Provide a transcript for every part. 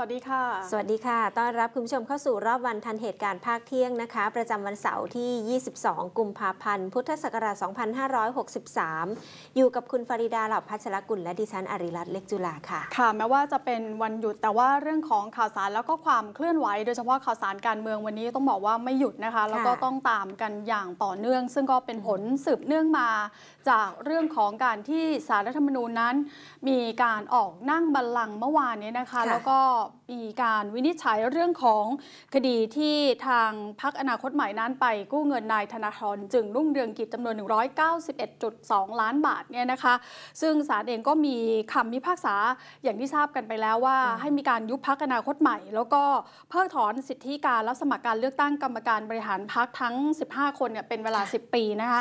สวัสดีค่ะสวัสดีค่ะต้อนรับคุณผู้ชมเข้าสู่รอบวันทันเหตุการณ์ภาคเที่ยงนะคะประจำวันเสาร์ที่22กุมภาพันธ์พุทธศักราช2563อยู่กับคุณฟาริดาเหล่าพัชรกุลและดิฉันอาริรัตน์เล็กจุฬาค่ะค่ะแม้ว่าจะเป็นวันหยุดแต่ว่าเรื่องของข่าวสารแล้วก็ความเคลื่อนไหวโดยเฉพาะข่าวสารการเมืองวันนี้ต้องบอกว่าไม่หยุดนะคะแล้วก็ต้องตามกันอย่างต่อเนื่องซึ่งก็เป็นผลสืบเนื่องมาจากเรื่องของการที่ศาลรัฐธรรมนูญนั้นมีการออกนั่งบัลลังก์เมื่อวานนี้นะคะแล้วก็มีการวินิจฉัยเรื่องของคดีที่ทางพรรคอนาคตใหม่นั้นไปกู้เงินนายธนาธรจึงรุ่งเรืองกิจจำนวน 191.2 ล้านบาทเนี่ยนะคะซึ่งศาลเองก็มีคำพิพากษาอย่างที่ทราบกันไปแล้วว่าให้มีการยุบพรรคอนาคตใหม่แล้วก็เพิกถอนสิทธิการรับสมัครการเลือกตั้งกรรมการบริหารพรรคทั้ง15คนเนี่ยเป็นเวลา10ปีนะคะ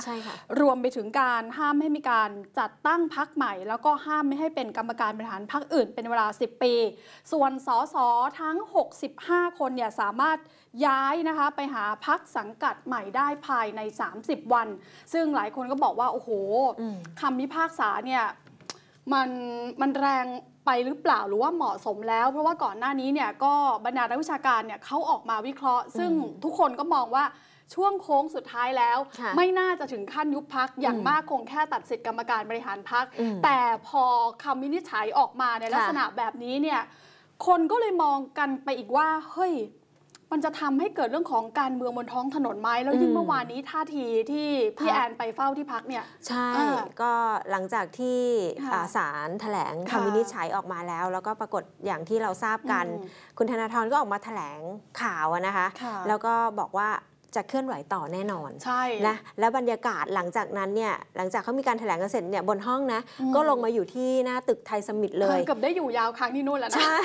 รวมไปถึงการห้ามให้มีการจัดตั้งพรรคใหม่แล้วก็ห้ามไม่ให้เป็นกรรมการบริหารพรรคอื่นเป็นเวลา10ปีส่วนสสทั้ง65คนเนี่ยสามารถย้ายนะคะไปหาพรรคสังกัดใหม่ได้ภายใน30วันซึ่งหลายคนก็บอกว่าโอ้โหคำพิพากษาเนี่ยมันแรงไปหรือเปล่าหรือว่าเหมาะสมแล้วเพราะว่าก่อนหน้านี้เนี่ยก็บรรดานักวิชาการเนี่ยเขาออกมาวิเคราะห์ซึ่งทุกคนก็มองว่าช่วงโค้งสุดท้ายแล้วไม่น่าจะถึงขั้นยุบพรรคอย่างมากคงแค่ตัดสิทธิกรรมการบริหารพรรคแต่พอคำวินิจฉัยออกมาในลักษณะแบบนี้เนี่ยคนก็เลยมองกันไปอีกว่าเฮ้ยมันจะทำให้เกิดเรื่องของการเมืองบนท้องถนนไหมแล้วยิ่งเมื่อวานนี้ท่าทีที่พี่แอนไปเฝ้าที่พักเนี่ยใช่ก็หลังจากที่ศาลแถลงคำวินิจฉัยออกมาแล้วแล้วก็ปรากฏอย่างที่เราทราบกันคุณธนาธรก็ออกมาแถลงข่าวนะคะแล้วก็บอกว่าจะเคลื่อนไหวต่อแน่นอนใช่นะแล้วบรรยากาศหลังจากนั้นเนี่ยหลังจากเขามีการแถลงกันเสร็จเนี่ยบนห้องนะก็ลงมาอยู่ที่หน้าตึกไทยสมิธเลยเกือบได้อยู่ยาวค้างที่นู่นแล้วนะใช่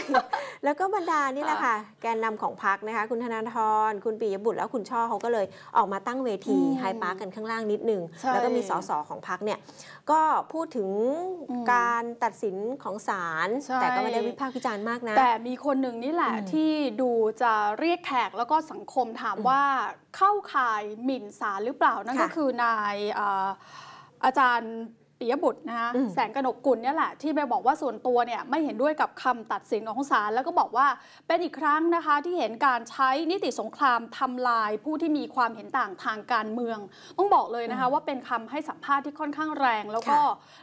แล้วก็บรรดานี่แหละค่ะแกนนำของพรรคนะคะคุณธนาธรคุณปิยบุตรแล้วคุณช่อเขาก็เลยออกมาตั้งเวทีไฮปาร์คกันข้างล่างนิดนึงแล้วก็มีสสของพรรคเนี่ยก็พูดถึงการตัดสินของศาลแต่ก็ไม่ได้วิพากษ์วิจารณ์มากนะแต่มีคนหนึ่งนี่แหละที่ดูจะเรียกแขกแล้วก็สังคมถามว่าเข้าข่ายหมิ่นศาลหรือเปล่านั่นก็คือนายอาจารย์ปิยบุตรนะคะแสงกนกกุลเนี่ยแหละที่ไปบอกว่าส่วนตัวเนี่ยไม่เห็นด้วยกับคำตัดสินของศาลแล้วก็บอกว่าเป็นอีกครั้งนะคะที่เห็นการใช้นิติสงครามทำลายผู้ที่มีความเห็นต่างทางการเมืองต้องบอกเลยนะคะว่าเป็นคำให้สัมภาษณ์ที่ค่อนข้างแรงแล้วก็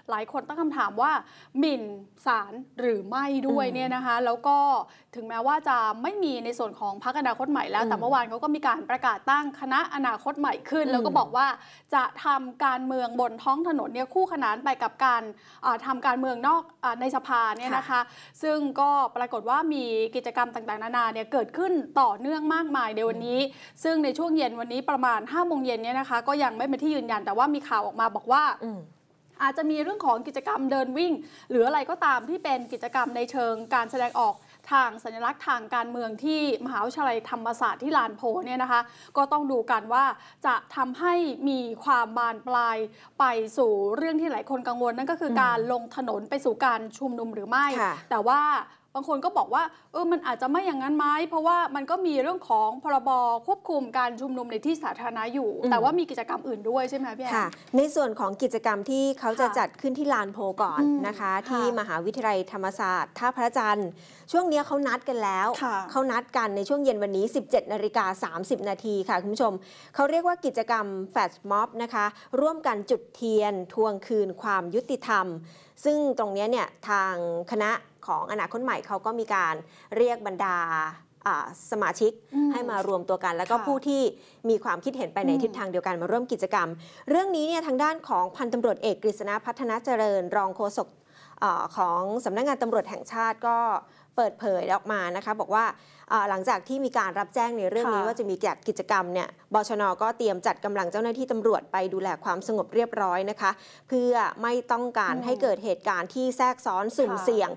หลายคนตั้งคำถามว่าหมิ่นศาลหรือไม่ด้วยเนี่ยนะคะแล้วก็ถึงแม้ว่าจะไม่มีในส่วนของพรรคอนาคตใหม่แล้วแต่เมื่อวานเขาก็มีการประกาศตั้งคณะอนาคตใหม่ขึ้นแล้วก็บอกว่าจะทำการเมืองบนท้องถนนเนี่ยคู่ขนานไปกับการทำการเมืองนอกในสภาเนี่ยนะคะซึ่งก็ปรากฏว่ามีกิจกรรมต่างๆนานาเนี่ยเกิดขึ้นต่อเนื่องมากมายในวันนี้ซึ่งในช่วงเย็นวันนี้ประมาณ5 โมงเย็นเนี่ยนะคะก็ยังไม่เป็นที่ยืนยันแต่ว่ามีข่าวออกมาบอกว่าอาจจะมีเรื่องของกิจกรรมเดินวิ่งหรืออะไรก็ตามที่เป็นกิจกรรมในเชิงการแสดงออกทางสัญลักษณ์ทางการเมืองที่มหาวิทยาลัยธรรมศาสตร์ที่ลานโพเนี่ยนะคะก็ต้องดูกันว่าจะทำให้มีความบานปลายไปสู่เรื่องที่หลายคนกังวลนั่นก็คือการลงถนนไปสู่การชุมนุมหรือไม่แต่ว่าบางคนก็บอกว่ามันอาจจะไม่อย่างนั้นไหมเพราะว่ามันก็มีเรื่องของพรบควบคุมการชุมนุมในที่สาธารณะอยู่แต่ว่ามีกิจกรรมอื่นด้วยใช่ไหมพี่แอนค่ะในส่วนของกิจกรรมที่เขาจะจัดขึ้นที่ลานโพก่อนนะคะที่มหาวิทยาลัยธรรมศาสตร์ท่าพระจันทร์ช่วงนี้เขานัดกันแล้วเขานัดกันในช่วงเย็นวันนี้ 17:30 น.ค่ะคุณผู้ชมเขาเรียกว่ากิจกรรมแฟลชม็อบนะคะร่วมกันจุดเทียนทวงคืนความยุติธรรมซึ่งตรงนี้เนี่ยทางคณะของอนาคตใหม่เขาก็มีการเรียกบรรดาสมาชิกให้มารวมตัวกันแล้วก็ผู้ที่มีความคิดเห็นไปในทิศทางเดียวกันมาร่วมกิจกรรมเรื่องนี้เนี่ยทางด้านของพันตำรวจเอกกฤษณะพัฒนาเจริญรองโฆษกของสำนักงานตำรวจแห่งชาติก็เปิดเผยออกมานะคะบอกว่าหลังจากที่มีการรับแจ้งในเรื่องนี้ว่าจะมีกิจกรรมเนี่ยบชน.ก็เตรียมจัดกำลังเจ้าหน้าที่ตำรวจไปดูแลความสงบเรียบร้อยนะคะเพื่อไม่ต้องการให้เกิดเหตุการณ์ที่แทรกซ้อนสุ่มเสี่ยง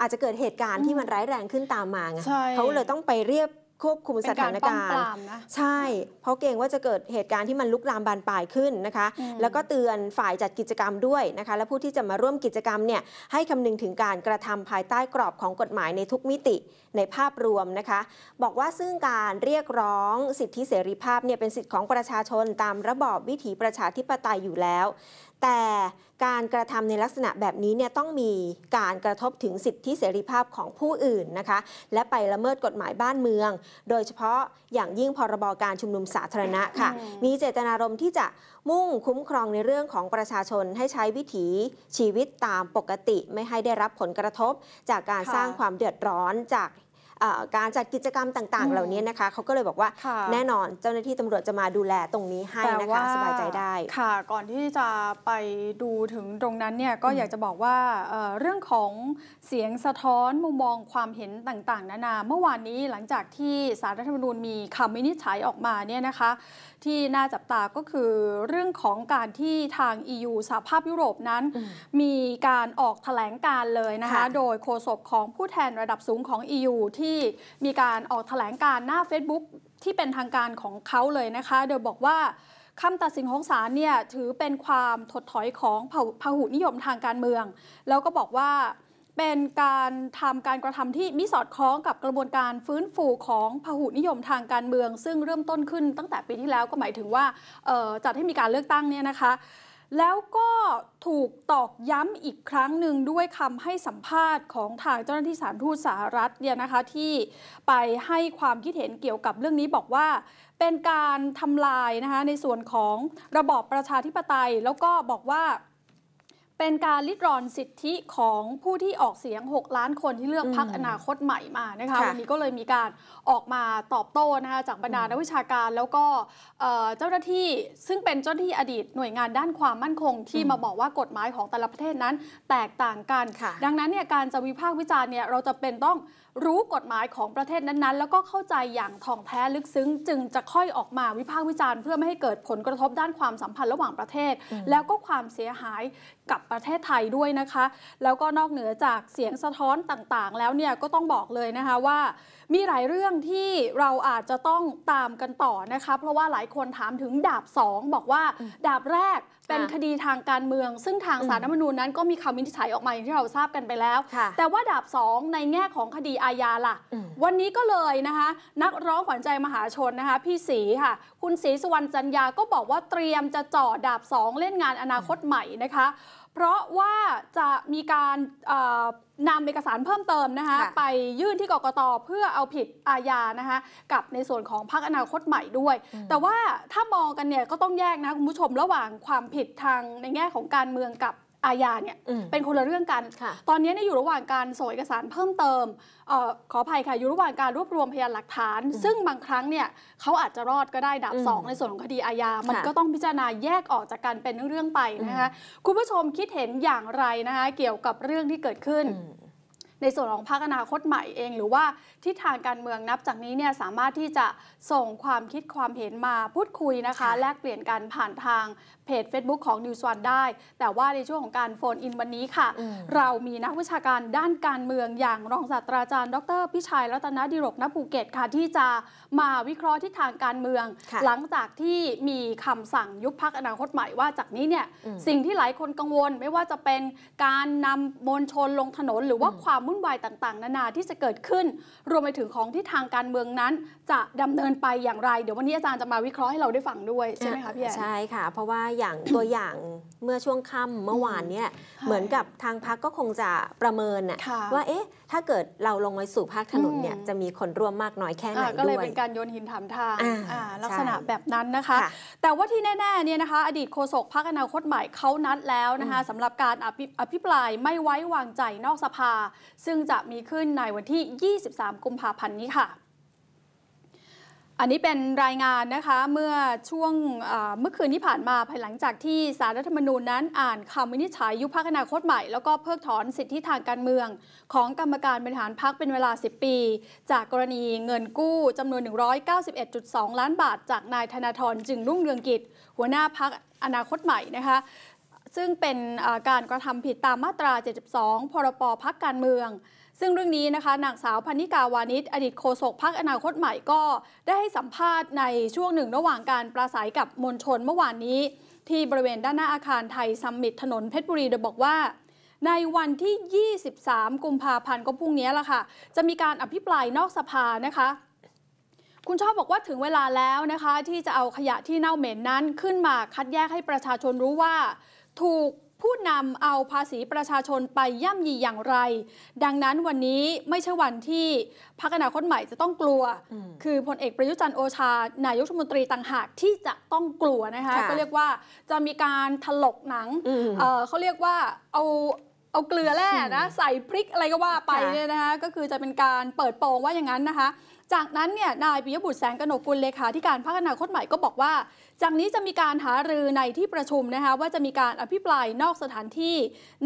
อาจจะเกิดเหตุการณ์ที่มันร้ายแรงขึ้นตามมาไงเขาเลยต้องไปเรียบควบคุมสถานการณ์ใช่เพราะเกรงว่าจะเกิดเหตุการณ์ที่มันลุกลามบานปลายขึ้นนะคะแล้วก็เตือนฝ่ายจัดกิจกรรมด้วยนะคะและผู้ที่จะมาร่วมกิจกรรมเนี่ยให้คำนึงถึงการกระทำภายใต้กรอบของกฎหมายในทุกมิติในภาพรวมนะคะบอกว่าซึ่งการเรียกร้องสิทธิเสรีภาพเนี่ยเป็นสิทธิของประชาชนตามระบอบวิถีประชาธิปไตยอยู่แล้ว แต่การกระทำในลักษณะแบบนี้เนี่ยต้องมีการกระทบถึงสิทธิเสรีภาพของผู้อื่นนะคะและไปละเมิดกฎหมายบ้านเมืองโดยเฉพาะอย่างยิ่งพรบการชุมนุมสาธารณะค่ะมีเจตนารมณ์ที่จะมุ่งคุ้มครองในเรื่องของประชาชนให้ใช้วิถีชีวิตตามปกติไม่ให้ได้รับผลกระทบจากการสร้างความเดือดร้อนจากการจัดกิจกรรมต่างๆเหล่านี้นะคะเขาก็เลยบอกว่าแน่นอนเจ้าหน้าที่ตำรวจจะมาดูแลตรงนี้ให้นะคะสบายใจได้ค่ะก่อนที่จะไปดูถึงตรงนั้นเนี่ยก็อยากจะบอกว่าเรื่องของเสียงสะท้อนมุมมองความเห็นต่างๆนานาเมื่อวานนี้หลังจากที่ศาลรัฐธรรมนูญมีคำวินิจฉัยออกมาเนี่ยนะคะที่น่าจับตาก็คือเรื่องของการที่ทาง EU สหภาพยุโรปนั้นมีการออกแถลงการเลยนะคะโดยโฆษกของผู้แทนระดับสูงของ EU ที่มีการออกแถลงการหน้า Facebook ที่เป็นทางการของเขาเลยนะคะโดยบอกว่าคำตัดสินของศาลเนี่ยถือเป็นความถดถอยของพหุนิยมทางการเมืองแล้วก็บอกว่าเป็นการทำการกระทำที่มิสอดคล้องกับกระบวนการฟื้นฟูของพหุนิยมทางการเมืองซึ่งเริ่มต้นขึ้นตั้งแต่ปีที่แล้วก็หมายถึงว่าจัดให้มีการเลือกตั้งเนี่ยนะคะแล้วก็ถูกตอกย้ำอีกครั้งหนึ่งด้วยคำให้สัมภาษณ์ของทางเจ้าหน้าที่สถานทูตสหรัฐเนี่ยนะคะที่ไปให้ความคิดเห็นเกี่ยวกับเรื่องนี้บอกว่าเป็นการทำลายนะคะในส่วนของระบอบประชาธิปไตยแล้วก็บอกว่าเป็นการลิดรอนสิทธิของผู้ที่ออกเสียง6ล้านคนที่เลือกพรรคอนาคตใหม่มานะคะวันนี้ก็เลยมีการออกมาตอบโต้นะคะจากบรรดานักวิชาการแล้วก็เจ้าหน้าที่ซึ่งเป็นเจ้าหน้าที่อดีตหน่วยงานด้านความมั่นคงที่มาบอกว่ากฎหมายของแต่ละประเทศนั้นแตกต่างกันดังนั้นเนี่ยการจะวิพากษ์วิจารณ์เนี่ยเราจะเป็นต้องรู้กฎหมายของประเทศนั้นๆแล้วก็เข้าใจอย่างถ่องแท้ลึกซึ้งจึงจะค่อยออกมาวิพากษ์วิจารณ์เพื่อไม่ให้เกิดผลกระทบด้านความสัมพันธ์ระหว่างประเทศแล้วก็ความเสียหายกับประเทศไทยด้วยนะคะแล้วก็นอกเหนือจากเสียงสะท้อนต่างๆแล้วเนี่ยก็ต้องบอกเลยนะคะว่ามีหลายเรื่องที่เราอาจจะต้องตามกันต่อนะคะเพราะว่าหลายคนถามถึงดาบ2บอกว่าดาบแรกเป็นคดีทางการเมืองซึ่งทางศาลรัฐธรรมนูญนั้นก็มีคำวินิจฉัยออกมาอย่างที่เราทราบกันไปแล้วแต่ว่าดาบ2ในแง่ของคดีอาญาล่ะวันนี้ก็เลยนะคะนักร้องขวัญใจมหาชนนะคะพี่ศรีค่ะคุณศรีสุวรรณจันยาก็บอกว่าเตรียมจะจ่อดาบ2เล่นงานอนาคตใหม่นะคะเพราะว่าจะมีการนำเอกสารเพิ่มเติมนะคะไปยื่นที่กกต.เพื่อเอาผิดอาญานะคะกับในส่วนของพรรคอนาคตใหม่ด้วยแต่ว่าถ้ามองกันเนี่ยก็ต้องแยกนะคุณผู้ชมระหว่างความผิดทางในแง่ของการเมืองกับอาญาเนี่ยเป็นคนละเรื่องกันตอนนี้อยู่ระหว่างการส่งเอกสารเพิ่มเติมขออภัยค่ะอยู่ระหว่างการรวบรวมพยานหลักฐานซึ่งบางครั้งเนี่ยเขาอาจจะรอดก็ได้ดาบสองในส่วนของคดีอาญามันก็ต้องพิจารณาแยกออกจากกันเป็นเรื่องๆไปนะคะคุณผู้ชมคิดเห็นอย่างไรนะคะเกี่ยวกับเรื่องที่เกิดขึ้นในส่วนของพรรคอนาคตใหม่เองหรือว่าทิศทางการเมืองนับจากนี้เนี่ยสามารถที่จะส่งความคิดความเห็นมาพูดคุยนะคะแลกเปลี่ยนกันผ่านทางเพจ Facebook ของ News One ได้แต่ว่าในช่วงของการโฟนอินวันนี้ค่ะเรามีนักวิชาการด้านการเมืองอย่างรองศาสตราจารย์ดร.พิชัยรัตนดิรก ณ ภูเก็ตค่ะที่จะมาวิเคราะห์ทิศทางการเมืองหลังจากที่มีคำสั่งยุบพรรคอนาคตใหม่ว่าจากนี้เนี่ยสิ่งที่หลายคนกังวลไม่ว่าจะเป็นการนำมวลชนลงถนนหรือว่าความวุ่นวายต่างๆนานาที่จะเกิดขึ้นรวมไปถึงของทิศทางการเมืองนั้นจะดำเนินไปอย่างไรเดี๋ยววันนี้อาจารย์จะมาวิเคราะห์ให้เราได้ฟังด้วยใช่ไหมคะพี่แอนใช่ค่ะเพราะว่าอย่างตัวอย่างเมื่อช่วงค่ำเมื่อวานเนี่ยเหมือนกับทางพรรคก็คงจะประเมินว่าเอ๊ะถ้าเกิดเราลงไปสู่ภาคถนนเนี่ยจะมีคนร่วมมากน้อยแค่ไหนด้วยก็เลยเป็นการโยนหินถามทางลักษณะแบบนั้นนะคะแต่ว่าที่แน่ๆเนี่ยนะคะอดีตโฆษกพรรคอนาคตใหม่เขานัดแล้วนะคะสำหรับการอภิปรายไม่ไว้วางใจนอกสภาซึ่งจะมีขึ้นในวันที่ 23 กุมภาพันธ์นี้ค่ะอันนี้เป็นรายงานนะคะเมื่อช่วงเมื่อคืนที่ผ่านมาภายหลังจากที่ศาลรัฐธรรมนูญนั้นอ่านคำวินิจฉัยยุบพรรคอนาคตใหม่แล้วก็เพิกถอนสิทธิทางการเมืองของกรรมการบริหารพรรคเป็นเวลา10ปีจากกรณีเงินกู้จำนวน 191.2 ล้านบาทจากนายธนาธรจึงรุ่งเรืองกิจหัวหน้าพรรคอนาคตใหม่นะคะซึ่งเป็นการกระทำผิดตามมาตรา72พรบ.พรรคการเมืองซึ่งเรื่องนี้นะคะนางสาวพนิกาวานิชอดีตโฆษกพรรคอนาคตใหม่ก็ได้ให้สัมภาษณ์ในช่วงหนึ่งระหว่างการปราศัยกับมวลชนเมื่อวานนี้ที่บริเวณด้านหน้าอาคารไทยซัมมิตถนนเพชรบุรีโดยบอกว่าในวันที่ 23 กุมภาพันธ์ก็พรุ่งนี้ละค่ะจะมีการอภิปรายนอกสภานะคะคุณชอบบอกว่าถึงเวลาแล้วนะคะที่จะเอาขยะที่เน่าเหม็นนั้นขึ้นมาคัดแยกให้ประชาชนรู้ว่า ถูกผู้นำเอาภาษีประชาชนไปย่ำยีอย่างไรดังนั้นวันนี้ไม่ใช่วันที่พรรคอนาคตใหม่จะต้องกลัวคือพลเอกประยุทธ์จันทร์โอชานายกรัฐมนตรีต่างหากที่จะต้องกลัวนะคะก็เรียกว่าจะมีการถลกหนังเขาเรียกว่าเอาเกลือแร่นะใส่พริกอะไรก็ว่าไปเนี่ยนะคะก็คือจะเป็นการเปิดโปงว่าอย่างนั้นนะคะจากนั้นเนี่ยนายปิยบุตรแสงกนกกุลเลขาธิการพรรคอนาคตใหม่ก็บอกว่าจากนี้จะมีการหารือในที่ประชุมนะคะว่าจะมีการอภิปรายนอกสถานที่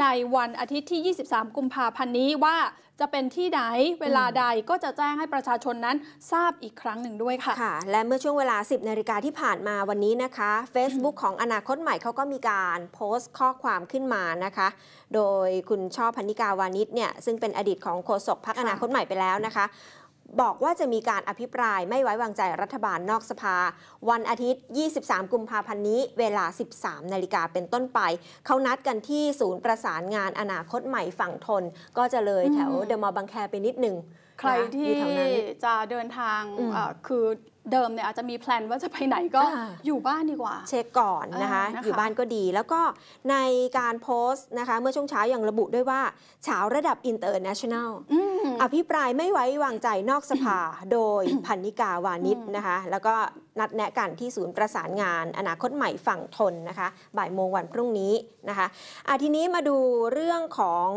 ในวันอาทิตย์ที่23กุมภาพันธ์นี้ว่าจะเป็นที่ไหนเวลาใดก็จะแจ้งให้ประชาชนนั้นทราบอีกครั้งหนึ่งด้วยค่ะและเมื่อช่วงเวลา 10 นาฬิกาที่ผ่านมาวันนี้นะคะ Facebook ของอนาคตใหม่เขาก็มีการโพสต์ข้อความขึ้นมานะคะโดยคุณช่อ พรรณิกา วานิชเนี่ยซึ่งเป็นอดีตของโฆษกพรรคอนาคตใหม่ไปแล้วนะคะบอกว่าจะมีการอภิปรายไม่ไว้วางใจรัฐบาลนอกสภาวันอาทิตย์23กุมภาพันธ์นี้เวลา 13 นาฬิกาเป็นต้นไปเขานัดกันที่ศูนย์ประสานงานอนาคตใหม่ฝั่งทนก็จะเลยแถวเดอะมอลล์บางแคไปนิดนึงใครที่จะเดินทางคือเดิมเนี่ยอาจจะมีแพลนว่าจะไปไหนก็อยู่บ้านดีกว่าเช็คก่อนนะคะอยู่บ้านก็ดีแล้วก็ในการโพสต์นะคะเมื่อช่วงเช้ายังระบุด้วยว่าเช้าระดับ International อภิปรายไม่ไว้วางใจนอกสภาโดยพรรณิกา วานิชนะคะแล้วก็นัดแนะกันที่ศูนย์ประสานงานอนาคตใหม่ฝั่งทนนะคะบ่ายโมงวันพรุ่งนี้นะคะทีนี้มาดูเรื่องของ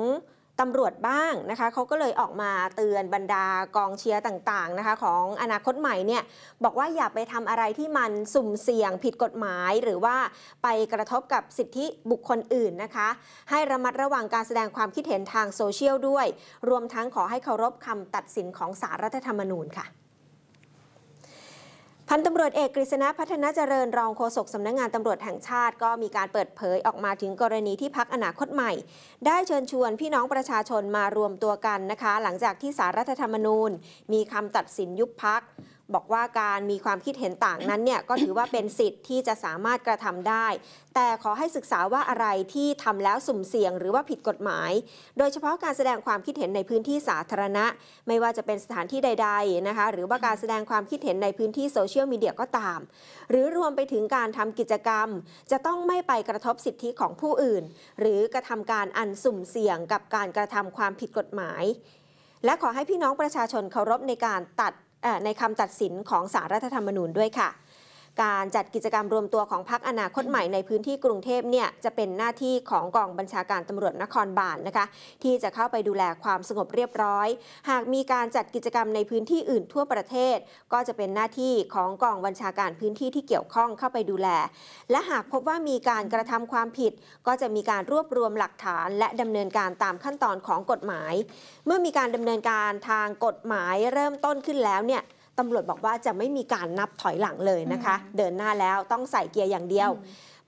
ตำรวจบ้างนะคะเขาก็เลยออกมาเตือนบรรดากองเชียร์ต่างๆนะคะของอนาคตใหม่เนี่ยบอกว่าอย่าไปทำอะไรที่มันสุ่มเสี่ยงผิดกฎหมายหรือว่าไปกระทบกับสิทธิบุคคลอื่นนะคะให้ระมัดระวังการแสดงความคิดเห็นทางโซเชียลด้วยรวมทั้งขอให้เคารพคำตัดสินของศาลรัฐธรรมนูญค่ะพันตำรวจเอกกฤษณะ พัฒนาเจริญรองโฆษกสำนักงานตำรวจแห่งชาติก็มีการเปิดเผยออกมาถึงกรณีที่พรรคอนาคตใหม่ได้เชิญชวนพี่น้องประชาชนมารวมตัวกันนะคะหลังจากที่ศาลรัฐธรรมนูญมีคำตัดสินยุบพรรคบอกว่าการมีความคิดเห็นต่างนั้นเนี่ย ก็ถือว่าเป็นสิทธิ์ที่จะสามารถกระทำได้แต่ขอให้ศึกษาว่าอะไรที่ทำแล้วสุ่มเสี่ยงหรือว่าผิดกฎหมายโดยเฉพาะการแสดงความคิดเห็นในพื้นที่สาธารณะไม่ว่าจะเป็นสถานที่ใดๆนะคะหรือว่าการแสดงความคิดเห็นในพื้นที่โซเชียลมีเดียก็ตามหรือรวมไปถึงการทำกิจกรรมจะต้องไม่ไปกระทบสิทธิของผู้อื่นหรือกระทำการอันสุ่มเสี่ยงกับการกระทำความผิดกฎหมายและขอให้พี่น้องประชาชนเคารพในการในคำตัดสินของศาลรัฐธรรมนูญด้วยค่ะการจัดกิจกรรมรวมตัวของพรรคอนาคตใหม่ในพื้นที่กรุงเทพเนี่ยจะเป็นหน้าที่ของกองบัญชาการตำรวจนครบาลนะคะที่จะเข้าไปดูแลความสงบเรียบร้อยหากมีการจัดกิจกรรมในพื้นที่อื่นทั่วประเทศก็จะเป็นหน้าที่ของกองบัญชาการพื้นที่ที่เกี่ยวข้องเข้าไปดูแลและหากพบว่ามีการกระทำความผิดก็จะมีการรวบรวมหลักฐานและดำเนินการตามขั้นตอนของกฎหมายเมื่อมีการดำเนินการทางกฎหมายเริ่มต้นขึ้นแล้วเนี่ยตำรวจบอกว่าจะไม่มีการนับถอยหลังเลยนะคะเดินหน้าแล้วต้องใส่เกียร์อย่างเดียว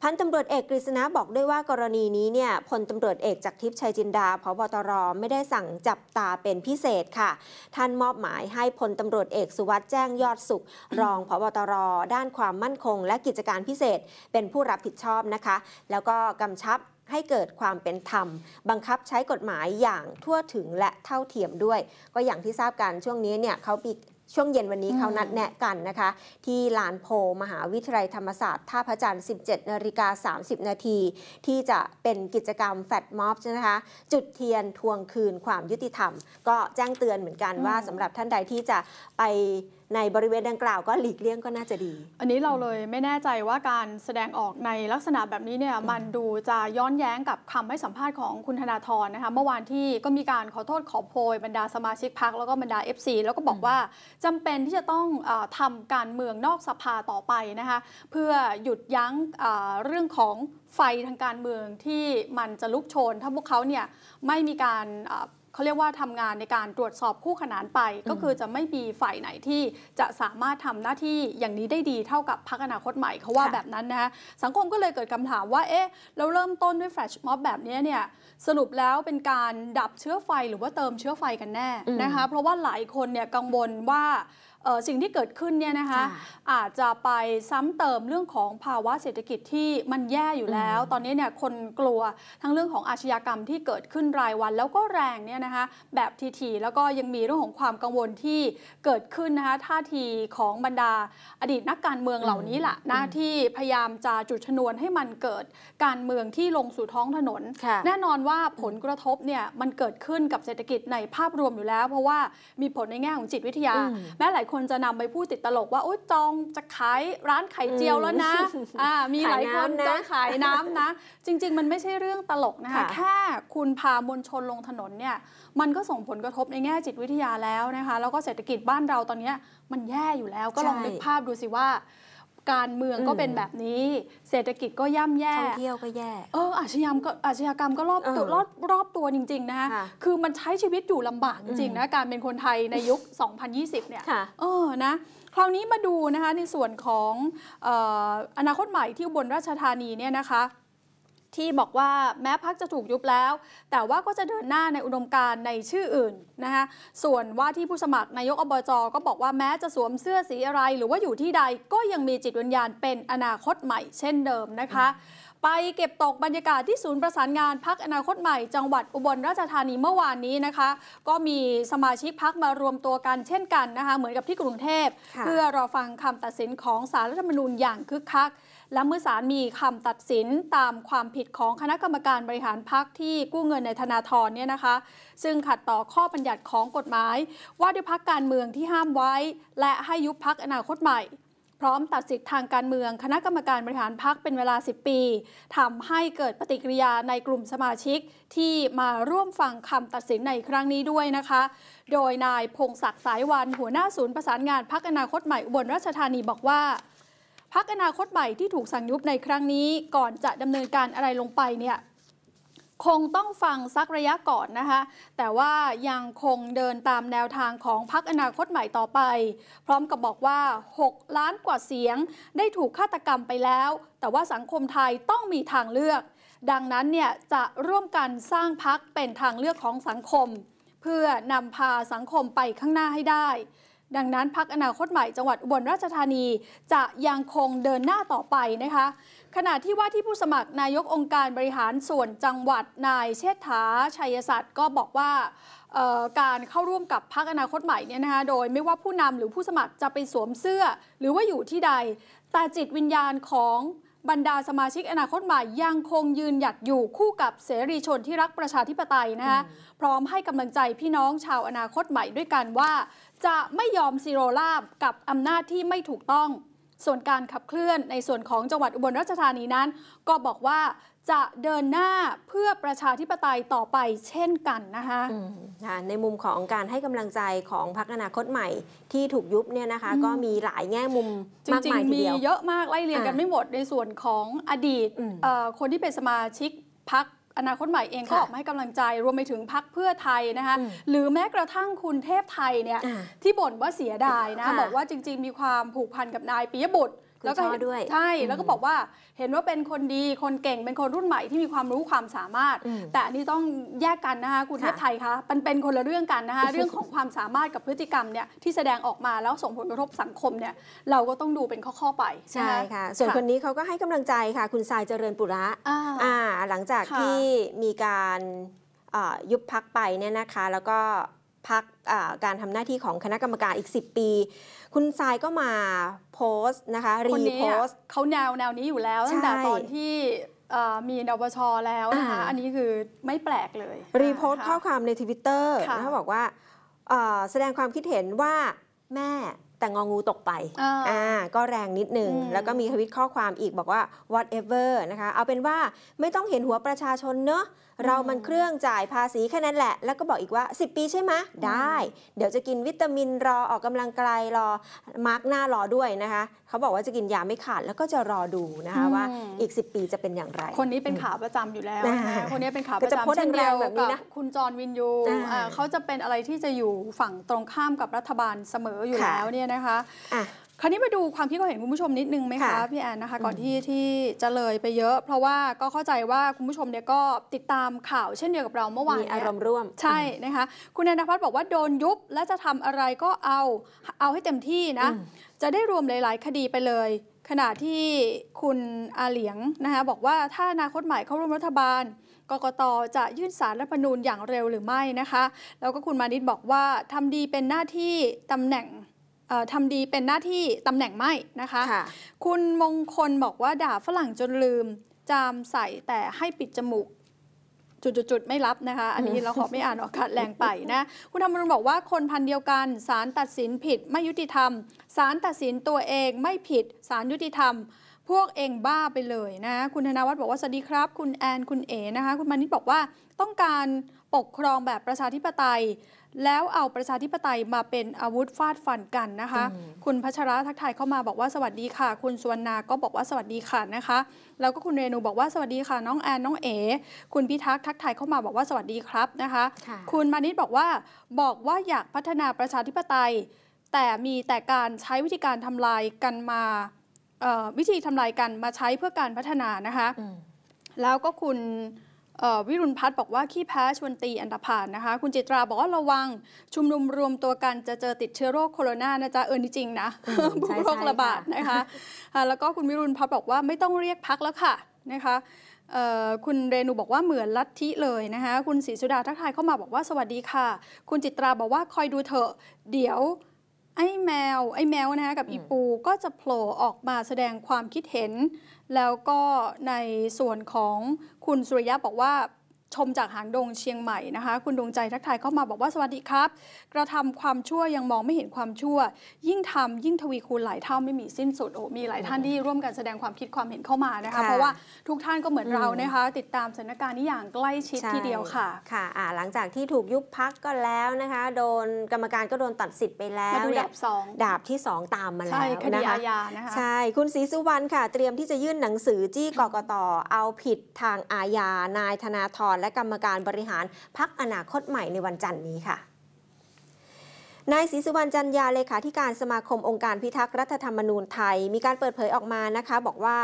พันตำรวจเอกกฤษณะบอกด้วยว่ากรณีนี้เนี่ยพลตำรวจเอกจักรทิพย์ชัยจินดาผบ.ตร.ไม่ได้สั่งจับตาเป็นพิเศษค่ะท่านมอบหมายให้พลตำรวจเอกสุวัสด์แจ้งยอดสุขรองผบ.ตร.ด้านความมั่นคงและกิจการพิเศษเป็นผู้รับผิดชอบนะคะแล้วก็กำชับให้เกิดความเป็นธรรมบังคับใช้กฎหมายอย่างทั่วถึงและเท่าเทียมด้วยก็อย่างที่ทราบกันช่วงนี้เนี่ยเขาปิดช่วงเย็นวันนี้เขานัดแนะกันนะคะที่ลานโพมหาวิทยาลัยธรรมศาสตร์ท่าพระจันทร์ 17:30 น.ที่จะเป็นกิจกรรมแฟลชม็อบนะคะจุดเทียนทวงคืนความยุติธรรมก็แจ้งเตือนเหมือนกันว่าสำหรับท่านใดที่จะไปในบริเวณดังกล่าวก็หลีกเลี่ยงก็น่าจะดีอันนี้เราเลยไม่แน่ใจว่าการแสดงออกในลักษณะแบบนี้เนี่ยมันดูจะย้อนแย้งกับคำให้สัมภาษณ์ของคุณธนาธรนะคะเมื่อวานที่ก็มีการขอโทษขอโพยบรรดาสมาชิกพรรคแล้วก็บรรดา FC แล้วก็บอกว่าจำเป็นที่จะต้องทำการเมืองนอกสภาต่อไปนะคะเพื่อหยุดยั้งเรื่องของไฟทางการเมืองที่มันจะลุกโชนถ้าพวกเขาเนี่ยไม่มีการเขาเรียกว่าทำงานในการตรวจสอบคู่ขนานไปก็คือจะไม่มีฝ่ายไหนที่จะสามารถทำหน้าที่อย่างนี้ได้ดีเท่ากับพรรคอนาคตใหม่เขาว่าแบบนั้นนะคะสังคมก็เลยเกิดคำถามว่าเอ๊ะเราเริ่มต้นด้วยแฟลชม็อบแบบนี้เนี่ยสรุปแล้วเป็นการดับเชื้อไฟหรือว่าเติมเชื้อไฟกันแน่นะคะเพราะว่าหลายคนเนี่ยกังวลว่า สิ่งที่เกิดขึ้นเนี่ยนะคะอาจจะไปซ้ำเติมเรื่องของภาวะเศรษฐกิจที่มันแย่อยู่แล้วตอนนี้เนี่ยคนกลัวทั้งเรื่องของอาชญากรรมที่เกิดขึ้นรายวันแล้วก็แรงเนี่ยนะคะแบบทีแล้วก็ยังมีเรื่องของความกังวลที่เกิดขึ้นนะคะท่าทีของบรรดาอดีตนักการเมืองเหล่านี้แหละนะที่พยายามจะจุดชนวนให้มันเกิดการเมืองที่ลงสู่ท้องถนนแน่นอนว่าผลกระทบเนี่ยมันเกิดขึ้นกับเศรษฐกิจในภาพรวมอยู่แล้วเพราะว่ามีผลในแง่ของจิตวิทยาแม้หลายคนจะนำไปพูดติดตลกว่าโอ๊ยจองจะขายร้านไข่เจียวแล้วนะมีหลายคนจะขายน้ำนะจริงๆมันไม่ใช่เรื่องตลกนะคะแค่คุณพามวลชนลงถนนเนี่ยมันก็ส่งผลกระทบในแง่จิตวิทยาแล้วนะคะแล้วก็เศรษฐกิจบ้านเราตอนนี้มันแย่อยู่แล้วก็ลองนึกภาพดูสิว่าการเมืองก็เป็นแบบนี้เศรษฐกิจก็ย่ำแย่ท่องเที่ยวก็แย่อาชญากรรมก็รอบตัวจริงๆนะคะคือมันใช้ชีวิตอยู่ลำบากจริงๆนะการเป็นคนไทยในยุค 2020 เนี่ยนะคราวนี้มาดูนะคะในส่วนของอนาคตใหม่ที่อุบลราชธานีเนี่ยนะคะที่บอกว่าแม้พรรคจะถูกยุบแล้วแต่ว่าก็จะเดินหน้าในอุดมการณ์ในชื่ออื่นนะคะส่วนว่าที่ผู้สมัครนายกอบจ.ก็บอกว่าแม้จะสวมเสื้อสีอะไรหรือว่าอยู่ที่ใดก็ยังมีจิตวิญญาณเป็นอนาคตใหม่เช่นเดิมนะคะไปเก็บตกบรรยากาศที่ศูนย์ประสานงานพรรคอนาคตใหม่จังหวัดอุบลราชธานีเมื่อวานนี้นะคะก็มีสมาชิกพรรคมารวมตัวกันเช่นกันนะคะเหมือนกับที่กรุงเทพเพื่อรอฟังคำตัดสินของศาลรัฐธรรมนูญอย่างคึกคักและเมื่อศาลมีคำตัดสินตามความผิดของคณะกรรมการบริหารพรรคที่กู้เงินในธนาธรเนี่ยนะคะซึ่งขัดต่อข้อบัญญัติของกฎหมายว่าด้วยพรรคการเมืองที่ห้ามไว้และให้ยุบพรรคอนาคตใหม่พร้อมตัดสิทธิ์ทางการเมืองคณะกรรมการบริหารพรรคเป็นเวลา10 ปีทำให้เกิดปฏิกิริยาในกลุ่มสมาชิกที่มาร่วมฟังคำตัดสินในครั้งนี้ด้วยนะคะโดยนายพงศักดิ์สายวันหัวหน้าศูนย์ประสานงานพรรคอนาคตใหม่อุบลราชธานีบอกว่าพรรคอนาคตใหม่ที่ถูกสั่งยุบในครั้งนี้ก่อนจะดำเนินการอะไรลงไปเนี่ยคงต้องฟังสักระยะก่อนนะคะแต่ว่ายังคงเดินตามแนวทางของพรรคอนาคตใหม่ต่อไปพร้อมกับบอกว่า6ล้านกว่าเสียงได้ถูกฆาตกรรมไปแล้วแต่ว่าสังคมไทยต้องมีทางเลือกดังนั้นเนี่ยจะร่วมกันสร้างพรรคเป็นทางเลือกของสังคมเพื่อนำพาสังคมไปข้างหน้าให้ได้ดังนั้นพรรคอนาคตใหม่จังหวัดอุบลราชธานีจะยังคงเดินหน้าต่อไปนะคะขณะที่ว่าที่ผู้สมัครนายกองค์การบริหารส่วนจังหวัดนายเชษฐาชัยศักดิ์ก็บอกว่าการเข้าร่วมกับพรรคอนาคตใหม่เนี่ยนะคะโดยไม่ว่าผู้นำหรือผู้สมัครจะไปสวมเสื้อหรือว่าอยู่ที่ใดแต่จิตวิญญาณของบรรดาสมาชิกอนาคตใหม่ยังคงยืนหยัดอยู่คู่กับเสรีชนที่รักประชาธิปไตยนะคะพร้อมให้กำลังใจพี่น้องชาวอนาคตใหม่ด้วยกันว่าจะไม่ยอมซีโร่ราบกับอำนาจที่ไม่ถูกต้องส่วนการขับเคลื่อนในส่วนของจังหวัดอุบลราชธานีนั้นก็บอกว่าจะเดินหน้าเพื่อประชาธิปไตยต่อไปเช่นกันนะคะในมุมของการให้กำลังใจของพรรคอนาคตใหม่ที่ถูกยุบเนี่ยนะคะก็มีหลายแง่มุมมากมายทีเดียวมีเยอะมากไล่เรียงกันไม่หมดในส่วนของอดีตคนที่เป็นสมาชิกพรรคอนาคตใหม่เองก็ออกมาให้กำลังใจรวมไปถึงพรรคเพื่อไทยนะคะหรือแม้กระทั่งคุณเทพไทยเนี่ยที่บ่นว่าเสียดายนะบอกว่าจริงๆมีความผูกพันกับนายปิยบุตรแล้วก็ด้วยใช่แล้วก็บอกว่าเห็นว่าเป็นคนดีคนเก่งเป็นคนรุ่นใหม่ที่มีความรู้ความสามารถแต่อันนี้ต้องแยกกันนะคะคุณเทพไทยคะเป็นคนละเรื่องกันนะคะเรื่องของความสามารถกับพฤติกรรมเนี่ยที่แสดงออกมาแล้วส่งผลกระทบสังคมเนี่ยเราก็ต้องดูเป็นข้อๆไปใช่ค่ะส่วนคนนี้เขาก็ให้กำลังใจค่ะคุณทรายเจริญปุระหลังจากที่มีการยุบพรรคไปเนี่ยนะคะแล้วก็พักการทำหน้าที่ของคณะกรรมการอีก10 ปีคุณทรายก็มาโพสต์นะคะรีโพสต์เขาแนวนี้อยู่แล้วตั้งแต่ตอนที่มีนปช.แล้วนะคะอันนี้คือไม่แปลกเลยรีโพสต์ข้อความใน Twitter นะคะบอกว่าแสดงความคิดเห็นว่าแม่แต่งองูตกไปก็แรงนิดหนึ่งแล้วก็มีทวิตข้อความอีกบอกว่า whatever นะคะเอาเป็นว่าไม่ต้องเห็นหัวประชาชนเนอะเรามันเครื่องจ่ายภาษีแค่นั้นแหละแล้วก็บอกอีกว่า10 ปีใช่ไหมได้เดี๋ยวจะกินวิตามินรอออกกำลังกายรอมาร์กหน้ารอด้วยนะคะเขาบอกว่าจะกินยาไม่ขาดแล้วก็จะรอดูนะคะว่าอีก10 ปีจะเป็นอย่างไรคนนี้เป็นขาประจำอยู่แล้วคนนี้เป็นขาประจำเช่นเดียวกับคุณจรวินยูเขาจะเป็นอะไรที่จะอยู่ฝั่งตรงข้ามกับรัฐบาลเสมออยู่แล้วเนี่ยนะคะ คราวนี้มาดูความคิดความเห็นคุณผู้ชมนิดนึงไหมคะพี่แอนนะคะก่อนที่จะเลยไปเยอะเพราะว่าก็เข้าใจว่าคุณผู้ชมเนี่ยก็ติดตามข่าวเช่นเดียวกับเราเมื่อวานมีอารมณ์ร่วมใช่นะคะคุณนันทพัฒน์บอกว่าโดนยุบและจะทำอะไรก็เอาให้เต็มที่นะจะได้รวมหลายๆคดีไปเลยขณะที่คุณอาเหลียงนะคะบอกว่าถ้าอนาคตใหม่เข้าร่วมรัฐบาลกกต.จะยื่นศาลรัฐธรรมนูญอย่างเร็วหรือไม่นะคะแล้วก็คุณมานิตบอกว่าทำดีเป็นหน้าที่ตำแหน่งไม่นะคะคุณมงคลบอกว่าด่าฝรั่งจนลืมจามใส่แต่ให้ปิดจมูกจุดๆไม่รับนะคะอันนี้เราขอไม่อ่านออกอากาศแรงไปนะคุณธรรมนูญบอกว่าคนพันเดียวกันศาลตัดสินผิดไม่ยุติธรรมศาลตัดสินตัวเองไม่ผิดศาลยุติธรรมพวกเองบ้าไปเลยนะคุณธนวัฒน์บอกว่าสวัสดีครับคุณแอนคุณเอนะคะคุณมานิตบอกว่าต้องการปกครองแบบประชาธิปไตยแล้วเอาประชาธิปไตยมาเป็นอาวุธฟาดฟันกันนะคะคุณพัชระทักทายเข้ามาบอกว่าสวัสดีค่ะคุณสุวรรณาก็บอกว่าสวัสดีค่ะนะคะแล้วก็คุณเรนูบอกว่าสวัสดีค่ะน้องแอนน้องเอคุณพิทักษ์ทักทายเข้ามาบอกว่าสวัสดีครับนะคะคุณมานิตบอกว่าอยากพัฒนาประชาธิปไตยแต่มีแต่การใช้วิธีการทำลายกันมาใช้เพื่อการพัฒนานะคะแล้วก็คุณวิรุณพัฒน์บอกว่าขี้แพ้ชวนตีอันตพาลนะคะคุณจิตราบอกว่าระวังชุมนุมรวมตัวกันจะเจอติดเชื้อโรคโคโรนานะจ๊ะนี่จริงนะโรคระบาดนะคะแล้วก็คุณวิรุณพัฒน์บอกว่าไม่ต้องเรียกพักแล้วค่ะนะคะคุณเรนูบอกว่าเหมือนลัทธิเลยนะคะคุณศรีสุดาทักทายเข้ามาบอกว่าสวัสดีค่ะคุณจิตราบอกว่าคอยดูเถอะเดี๋ยวไอ้แมวนะคะกับอีปูก็จะโผล่ออกมาแสดงความคิดเห็นแล้วก็ในส่วนของคุณสุริยะบอกว่าชมจากหางดงเชียงใหม่นะคะคุณดวงใจทักทายเข้ามาบอกว่าสวัสดีครับกระทำความชั่วยังมองไม่เห็นความชั่วยิ่งทำยิ่งทวีคูณหลายเท่าไม่มีสิ้นสุดมีหลายท่านที่ร่วมกันแสดงความคิดความเห็นเข้ามานะคะเพราะว่าทุกท่านก็เหมือนเรานะคะติดตามสถานการณ์นี้อย่างใกล้ชิดทีเดียวค่ะค่ะหลังจากที่ถูกยุบพรรคก็แล้วนะคะโดนกรรมการก็โดนตัดสิทธิ์ไปแล้วมาดูดาบที่ 2ตามมาแล้วคดีอาญานะคะใช่คุณศรีสุวรรณค่ะเตรียมที่จะยื่นหนังสือจี้กกต.เอาผิดทางอาญานายธนาธรและกรรมการบริหารพรรคอนาคตใหม่ในวันจันทร์นี้ค่ะนายศรีสุวรรณจันยาเลขาธิการสมาคมองค์การพิทักษ์รัฐธรรมนูญไทยมีการเปิดเผยออกมานะคะบอกว่า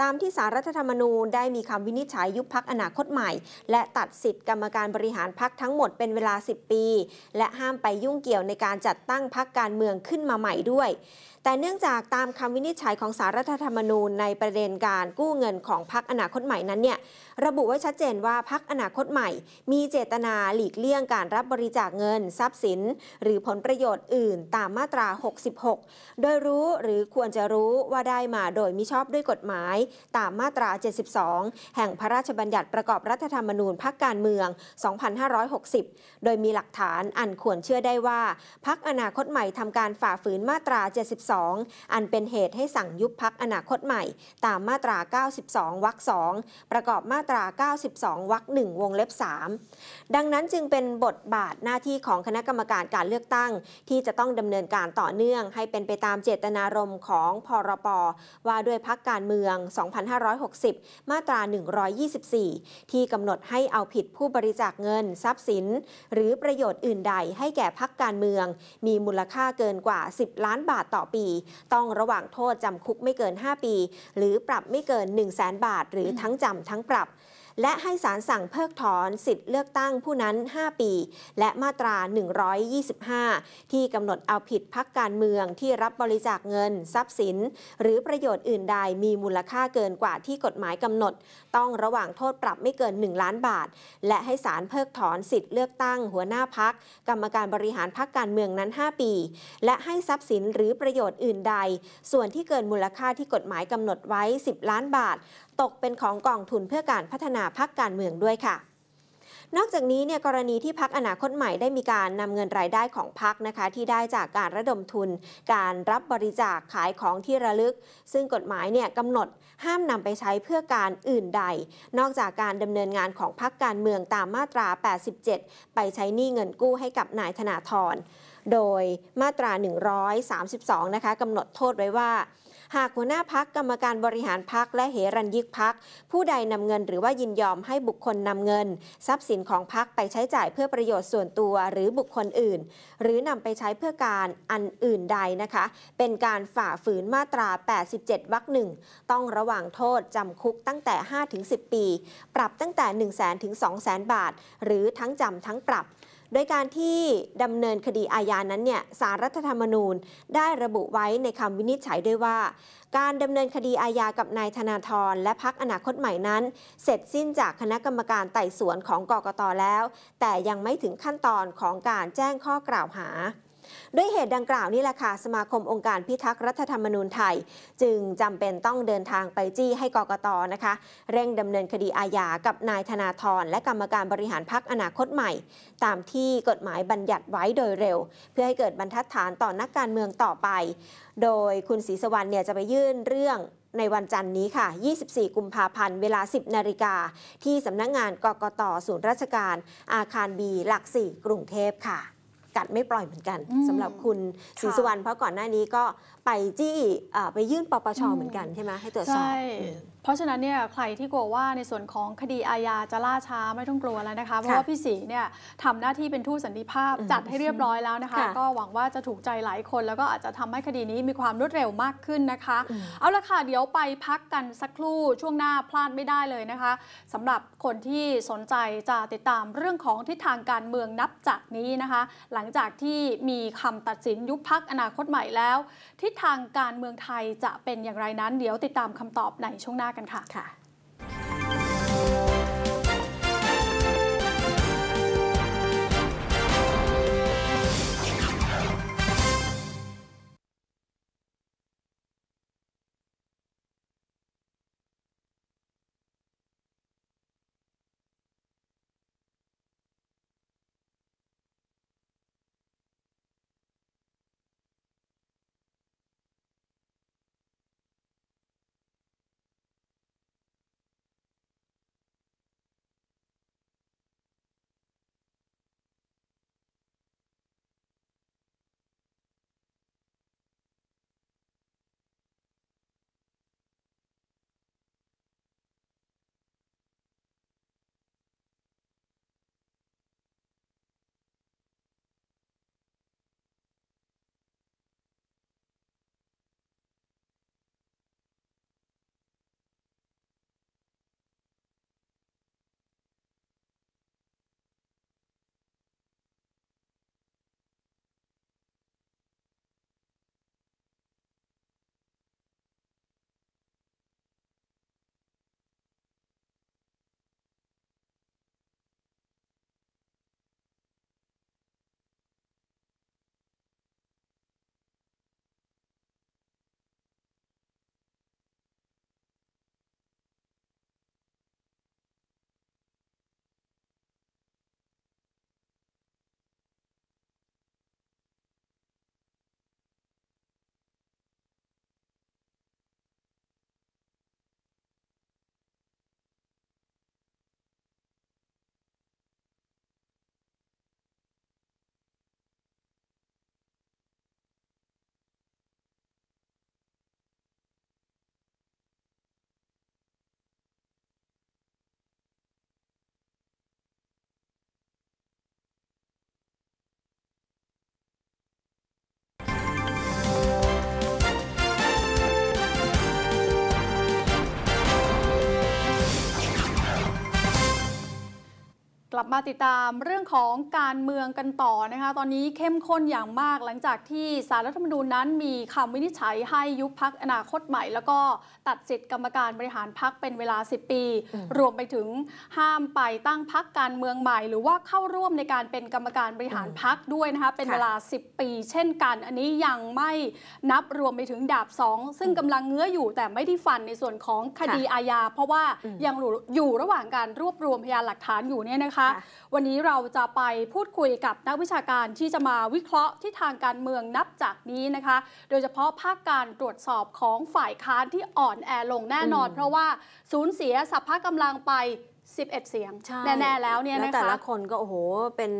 ตามที่ศาลรัฐธรรมนูญได้มีคำวินิจฉัยยุบพรรคอนาคตใหม่และตัดสิทธิกรรมการบริหารพรรคทั้งหมดเป็นเวลา10ปีและห้ามไปยุ่งเกี่ยวในการจัดตั้งพรรคการเมืองขึ้นมาใหม่ด้วยแต่เนื่องจากตามคำวินิจฉัยของศาลรัฐธรรมนูญในประเด็นการกู้เงินของพรรคอนาคตใหม่นั้นเนี่ยระบุไว้ชัดเจนว่าพรรคอนาคตใหม่มีเจตนาหลีกเลี่ยงการรับบริจาคเงินทรัพย์สินหรือผลประโยชน์อื่นตามมาตรา 66 โดยรู้หรือควรจะรู้ว่าได้มาโดยมิชอบด้วยกฎหมายตามมาตรา 72 แห่งพระราชบัญญัติประกอบรัฐธรรมนูญพรรคการเมือง 2560 โดยมีหลักฐานอันควรเชื่อได้ว่าพรรคอนาคตใหม่ทำการฝ่าฝืนมาตรา 72อันเป็นเหตุให้สั่งยุบพรรคอนาคตใหม่ตามมาตรา92วรรค2ประกอบมาตรา92วรรค1วงเล็บ3ดังนั้นจึงเป็นบทบาทหน้าที่ของคณะกรรมการการเลือกตั้งที่จะต้องดำเนินการต่อเนื่องให้เป็นไปตามเจตนารมณ์ของพรป.ว่าด้วยพรรคการเมือง2560มาตรา124ที่กำหนดให้เอาผิดผู้บริจาคเงินทรัพย์สินหรือประโยชน์อื่นใดให้แก่พรรคการเมืองมีมูลค่าเกินกว่า10ล้านบาทต่อปีต้องระหว่างโทษจำคุกไม่เกิน5ปีหรือปรับไม่เกิน 100,000 บาทหรือทั้งจำทั้งปรับและให้ศาลสั่งเพิกถอนสิทธิเลือกตั้งผู้นั้น5ปีและมาตรา125ที่กำหนดเอาผิดพรรคการเมืองที่รับบริจาคเงินทรัพย์สินหรือประโยชน์อื่นใดมีมูลค่าเกินกว่าที่กฎหมายกำหนดต้องระหว่างโทษปรับไม่เกิน1ล้านบาทและให้ศาลเพิกถอนสิทธิเลือกตั้งหัวหน้าพรรคกรรมการบริหารพรรคการเมืองนั้น5ปีและให้ทรัพย์สินหรือประโยชน์อื่นใดส่วนที่เกินมูลค่าที่กฎหมายกำหนดไว้10ล้านบาทตกเป็นของกองทุนเพื่อการพัฒนาพรรคการเมืองด้วยค่ะนอกจากนี้เนี่ยกรณีที่พรรคอนาคตใหม่ได้มีการนำเงินรายได้ของพรรคนะคะที่ได้จากการระดมทุนการรับบริจาคขายของที่ระลึกซึ่งกฎหมายเนี่ยกำหนดห้ามนำไปใช้เพื่อการอื่นใดนอกจากการดำเนินงานของพรรคการเมืองตามมาตรา87ไปใช้หนี้เงินกู้ให้กับนายธนาธรโดยมาตรา132นะคะกำหนดโทษไว้ว่า หากหัวหน้าพรรคกรรมการบริหารพรรคและเหรัญญิกพรรคผู้ใดนำเงินหรือว่ายินยอมให้บุคคลนำเงินทรัพย์สินของพรรคไปใช้จ่ายเพื่อประโยชน์ส่วนตัวหรือบุคคลอื่นหรือนำไปใช้เพื่อการอันอื่นใดนะคะเป็นการฝ่าฝืนมาตรา 87 วรรค 1ต้องระวังโทษจำคุกตั้งแต่ 5-10 ปีปรับตั้งแต่ 100,000 ถึง 200,000 บาทหรือทั้งจำทั้งปรับโดยการที่ดำเนินคดีอาญานั้นเนี่ยศาลรัฐธรรมนูญได้ระบุไว้ในคำวินิจฉัยด้วยว่าการดำเนินคดีอาญากับนายธนาธรและพรรคอนาคตใหม่นั้นเสร็จสิ้นจากคณะกรรมการไต่สวนของกกต.แล้วแต่ยังไม่ถึงขั้นตอนของการแจ้งข้อกล่าวหาด้วยเหตุดังกล่าวนี่แหละค่ะสมาคมองค์การพิทักษ์รัฐธรรมนูญไทยจึงจำเป็นต้องเดินทางไปจี้ให้กกต.นะคะเร่งดำเนินคดีอาญากับนายธนาธรและกรรมการบริหารพรรคอนาคตใหม่ตามที่กฎหมายบัญญัติไว้โดยเร็วเพื่อให้เกิดบรรทัดฐานต่อนักการเมืองต่อไปโดยคุณศรีสวรรค์เนี่ยจะไปยื่นเรื่องในวันจันทร์นี้ค่ะ24กุมภาพันธ์เวลา 10 นาฬิกาที่สำนักงานกกต.ศูนย์ราชการอาคารบีหลักสี่กรุงเทพค่ะกัดไม่ปล่อยเหมือนกันสำหรับคุณศรีสุวรรณเพราะก่อนหน้านี้ก็ไปจี้ไปยื่นปปช.เหมือนกันใช่ไหมให้ตรวจสอบเพราะฉะนั้นเนี่ยใครที่กลัวว่าในส่วนของคดีอาญาจะล่าช้าไม่ต้องกลัวแล้วนะคะเพราะว่าพี่ศรีเนี่ยทำหน้าที่เป็นทูตสันติภาพจัดให้เรียบร้อยแล้วนะคะก็หวังว่าจะถูกใจหลายคนแล้วก็อาจจะทำให้คดีนี้มีความรวดเร็วมากขึ้นนะคะเอาละค่ะเดี๋ยวไปพักกันสักครู่ช่วงหน้าพลาดไม่ได้เลยนะคะสำหรับคนที่สนใจจะติดตามเรื่องของทิศทางการเมืองนับจากนี้นะคะหลังจากที่มีคำตัดสินยุบพรรคอนาคตใหม่แล้วทิศทางการเมืองไทยจะเป็นอย่างไรนั้นเดี๋ยวติดตามคำตอบในช่วงหน้ากันค่ะกลับมาติดตามเรื่องของการเมืองกันต่อนะคะตอนนี้เข้มข้นอย่างมากหลังจากที่ศาลรัฐธรรมนูญนั้นมีคำวินิจฉัยให้ยุบพรรคอนาคตใหม่แล้วก็ตัดสิทธิกรรมการบริหารพรรคเป็นเวลา10ปีรวมไปถึงห้ามไปตั้งพรรคการเมืองใหม่หรือว่าเข้าร่วมในการเป็นกรรมการบริหารพรรคด้วยนะคะเป็นเวลา10ปีเช่นกันอันนี้ยังไม่นับรวมไปถึงดาบ2ซึ่งกำลังเงื้ออยู่แต่ไม่ได้ฟันในส่วนของคดีอาญาเพราะว่ายังอยู่ระหว่างการรวบรวมพยานหลักฐานอยู่เนี่ยนะคะวันนี้เราจะไปพูดคุยกับนักวิชาการที่จะมาวิเคราะห์ทิศทางการเมืองนับจากนี้นะคะโดยเฉพาะภาคการตรวจสอบของฝ่ายค้านที่อ่อนแอลงแน่นอนเพราะว่าสูญเสียสรรพกำลังไป 11 เสียงแน่ๆแล้วเนี่ยนะคะแต่ละคนก็โอ้โหเป็น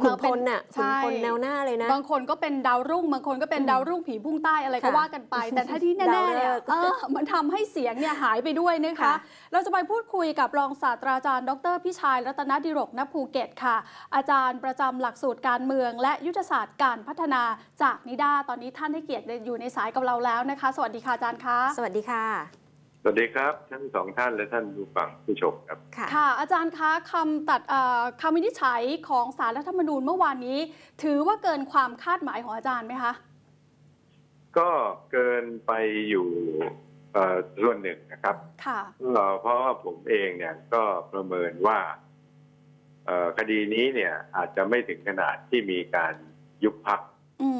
ขุนพลน่ะขุนพลแนวหน้าเลยนะบางคนก็เป็นดาวรุ่งบางคนก็เป็นดาวรุ่งผีพุ่งใต้อะไรก็ว่ากันไปแต่ถ้าที่แน่ๆเนี่ยมันทำให้เสียงเนี่ยหายไปด้วยนะคะเราจะไปพูดคุยกับรองศาสตราจารย์ดร.พิชัยรัตนดิรกณภูเก็ตค่ะอาจารย์ประจำหลักสูตรการเมืองและยุทธศาสตร์การพัฒนาจากนิด้าตอนนี้ท่านให้เกียรติอยู่ในสายกับเราแล้วนะคะสวัสดีค่ะอาจารย์คะสวัสดีค่ะสวัสดีครับทั้งสองท่านและท่านผู้ฟังผู้ชมครับค่ะอาจารย์คะคำวินิจฉัยของศาลรัฐธรรมนูญเมื่อวานนี้ถือว่าเกินความคาดหมายของอาจารย์ไหมคะก็เกินไปอยู่ส่วนหนึ่งนะครับค่ะเพราะว่าผมเองเนี่ยก็ประเมินว่าคดีนี้เนี่ยอาจจะไม่ถึงขนาดที่มีการยุบพรรค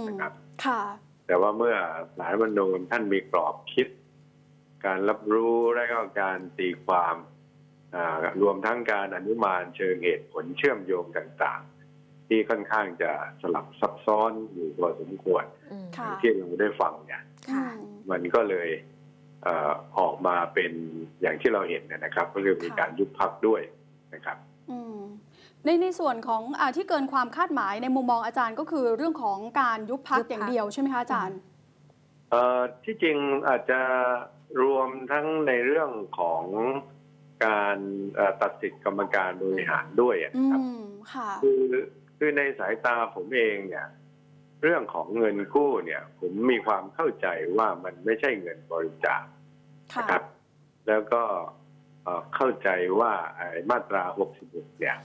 นะครับค่ะแต่ว่าเมื่อศาลรัฐธรรมนูญท่านมีกรอบคิดการรับรู้และก็การตีความรวมทั้งการอนุมานเชิงเหตุผลเชื่อมโยงต่างๆที่ค่อนข้างจะสลับซับซ้อนอยู่พอสมควรที่เราได้ฟังเนี่ยมันก็เลยออกมาเป็นอย่างที่เราเห็นนะครับก็คือมีการยุบพรรคด้วยนะครับในส่วนของที่เกินความคาดหมายในมุมมองอาจารย์ก็คือเรื่องของการยุบพรรคอย่างเดียวใช่ไหมคะอาจารย์ที่จริงอาจจะรวมทั้งในเรื่องของการตัดสิทธิกรรมการบริหารด้วยนะครับคือในสายตาผมเองเนี่ยเรื่องของเงินกู้เนี่ยผมมีความเข้าใจว่ามันไม่ใช่เงินบริจาคนะครับแล้วก็เข้าใจว่ามาตรา66เนี่ย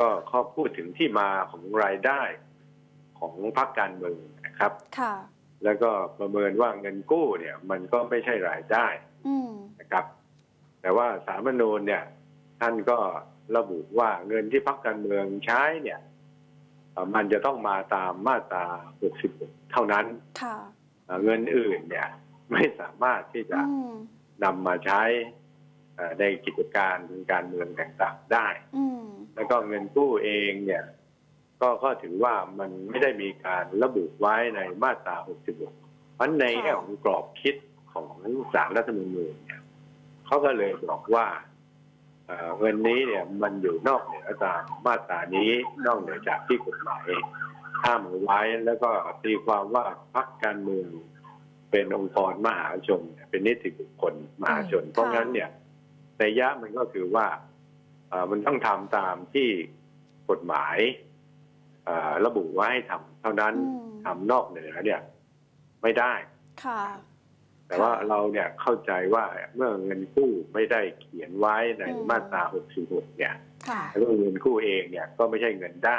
ก็ข้อพูดถึงที่มาของรายได้ของพรรคการเมืองนะครับแล้วก็ประเมินว่าเงินกู้เนี่ยมันก็ไม่ใช่รายได้นะครับแต่ว่าศาลรัฐธรรมนูญเนี่ยท่านก็ระบุว่าเงินที่พรรคการเมืองใช้เนี่ยมันจะต้องมาตามมาตรา66เท่านั้นเงินอื่นเนี่ยไม่สามารถที่จะนำมาใช้ในกิจการทางการเมืองต่างๆได้แล้วก็เงินกู้เองเนี่ยก็ถือว่ามันไม่ได้มีการระบุไว้ในมาตรา66เพราะในแง่ของกรอบคิดของศาลรัฐธรรมนูญเนี่ยเขาก็เลยบอกว่าเงินนี้เนี่ยมันอยู่นอกเหนือจากมาตรานี้นอกเหนือจากที่กฎหมายห้ามไว้แล้วก็ตีความว่าพรรคการเมืองเป็นองค์กรมหาชนเป็นนิติบุคคลมหาชนเพราะงั้นเนี่ยในยะมันก็คือว่ามันต้องทำตามที่กฎหมายระบุว่าให้ทำเท่านั้นทำนอกเหนือเนี่ยไม่ได้แต่ว่าเราเนี่ยเข้าใจว่าเมื่อเงินกู้ไม่ได้เขียนไว้ในมาตรา66เนี่ยเรื่องเงินกู้เองเนี่ยก็ไม่ใช่เงินได้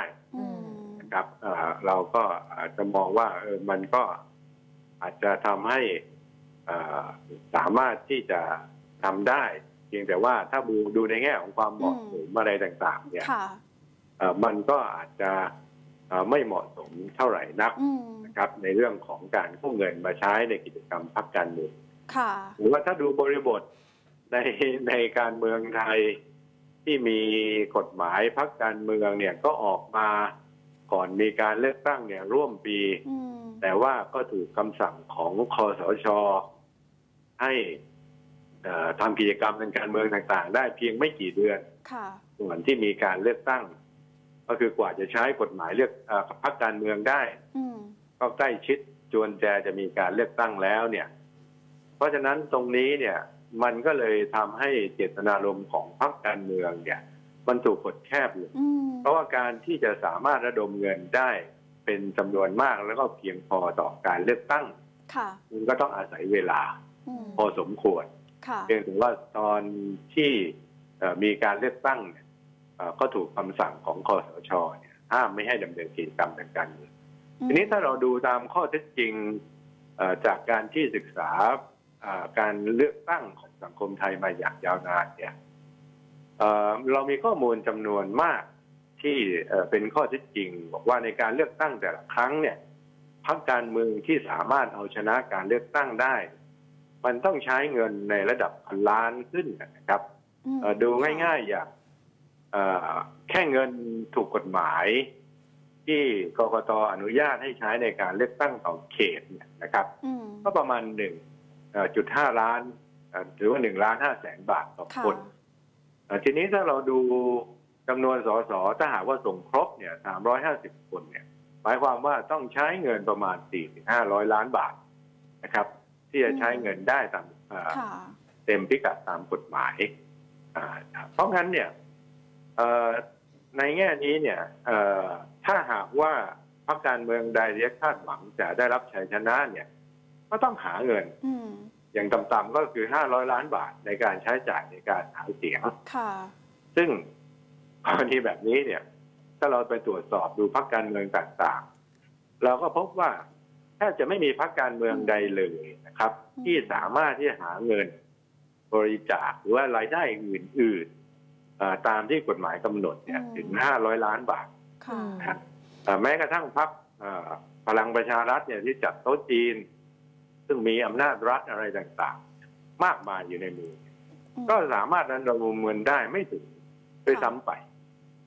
นะครับเราก็อาจจะมองว่ามันก็อาจจะทำให้สามารถที่จะทำได้เพียงแต่ว่าถ้าดูในแง่ของความเหมาะสมอะไรต่างๆเนี่ยมันก็อาจจะไม่เหมาะสมเท่าไหร่นักนะครับในเรื่องของการกู้เงินมาใช้ในกิจกรรมพรรคการเมืองหรือว่าถ้าดูบริบทในการเมืองไทยที่มีกฎหมายพรรคการเมืองเนี่ยก็ออกมาก่อนมีการเลือกตั้งเนี่ยร่วมปีแต่ว่าก็ถูกคำสั่งของคสช.ให้ทำกิจกรรมทางการเมืองต่างๆได้เพียงไม่กี่เดือนก่อนที่มีการเลือกตั้งก็คือกว่าจะใช้กฎหมายเลือกพรรคการเมืองได้ก็ใกล้ชิดจวนแจจะมีการเลือกตั้งแล้วเนี่ยเพราะฉะนั้นตรงนี้เนี่ยมันก็เลยทำให้เจตนารมณ์ของพรรคการเมืองเนี่ยมันถูกกดแคบลงเพราะว่าการที่จะสามารถระดมเงินได้เป็นจำนวนมากแล้วก็เพียงพอต่อการเลือกตั้งมันก็ต้องอาศัยเวลาพอสมควรเพียงแต่ว่าตอนที่มีการเลือกตั้งเนี่ยก็ถูกคำสั่งของคสช.เนี่ยห้ามไม่ให้ดำเนินกิจกรรมทางการเมืองทีนี้ถ้าเราดูตามข้อเท็จจริงจากการที่ศึกษาการเลือกตั้งของสังคมไทยมาอย่างยาวนานเนี่ยเรามีข้อมูลจำนวนมากที่เป็นข้อเท็จจริงบอกว่าในการเลือกตั้งแต่ละครั้งเนี่ยพรรคการเมืองที่สามารถเอาชนะการเลือกตั้งได้มันต้องใช้เงินในระดับพันล้านขึ้นนะครับดูง่ายๆอย่างแค่เงินถูกกฎหมายที่กกต.อนุญาตให้ใช้ในการเลือกตั้งต่อเขตเนี่ยนะครับก็ประมาณ 1.5 ล้านหรือว่า1,500,000 บาทต่อคน ทีนี้ถ้าเราดูจำนวนสสถ้าหากว่าส่งครบเนี่ย350คนเนี่ยหมายความว่าต้องใช้เงินประมาณ 4-500 ล้านบาทนะครับที่จะใช้เงินได้ตามเต็มพิกัดตามกฎหมายเพราะงั้นเนี่ยในแง่นี้เนี่ยถ้าหากว่าพรรคการเมืองใดเรียกคาดหวังจะได้รับชัยชนะเนี่ยก็ต้องหาเงินอย่างต่ำๆก็คือ500ล้านบาทในการใช้จ่ายในการหาเสียงซึ่งกรณีแบบนี้เนี่ยถ้าเราไปตรวจสอบดูพรรคการเมืองต่างๆเราก็พบว่าแทบจะไม่มีพรรคการเมืองใดเลยนะครับที่สามารถที่จะหาเงินบริจาคหรือว่ารายได้อื่นๆตามที่กฎหมายกำหนดเนี่ยถึง500ล้านบาทแม้กระทั่งพรรคพลังประชารัฐเนี่ยที่จัดโต๊ะจีนซึ่งมีอำนาจรัฐอะไรต่างๆมากมายอยู่ในมือก็สามารถนั้นระดมเงินได้ไม่ถึงด้วยซ้ำไป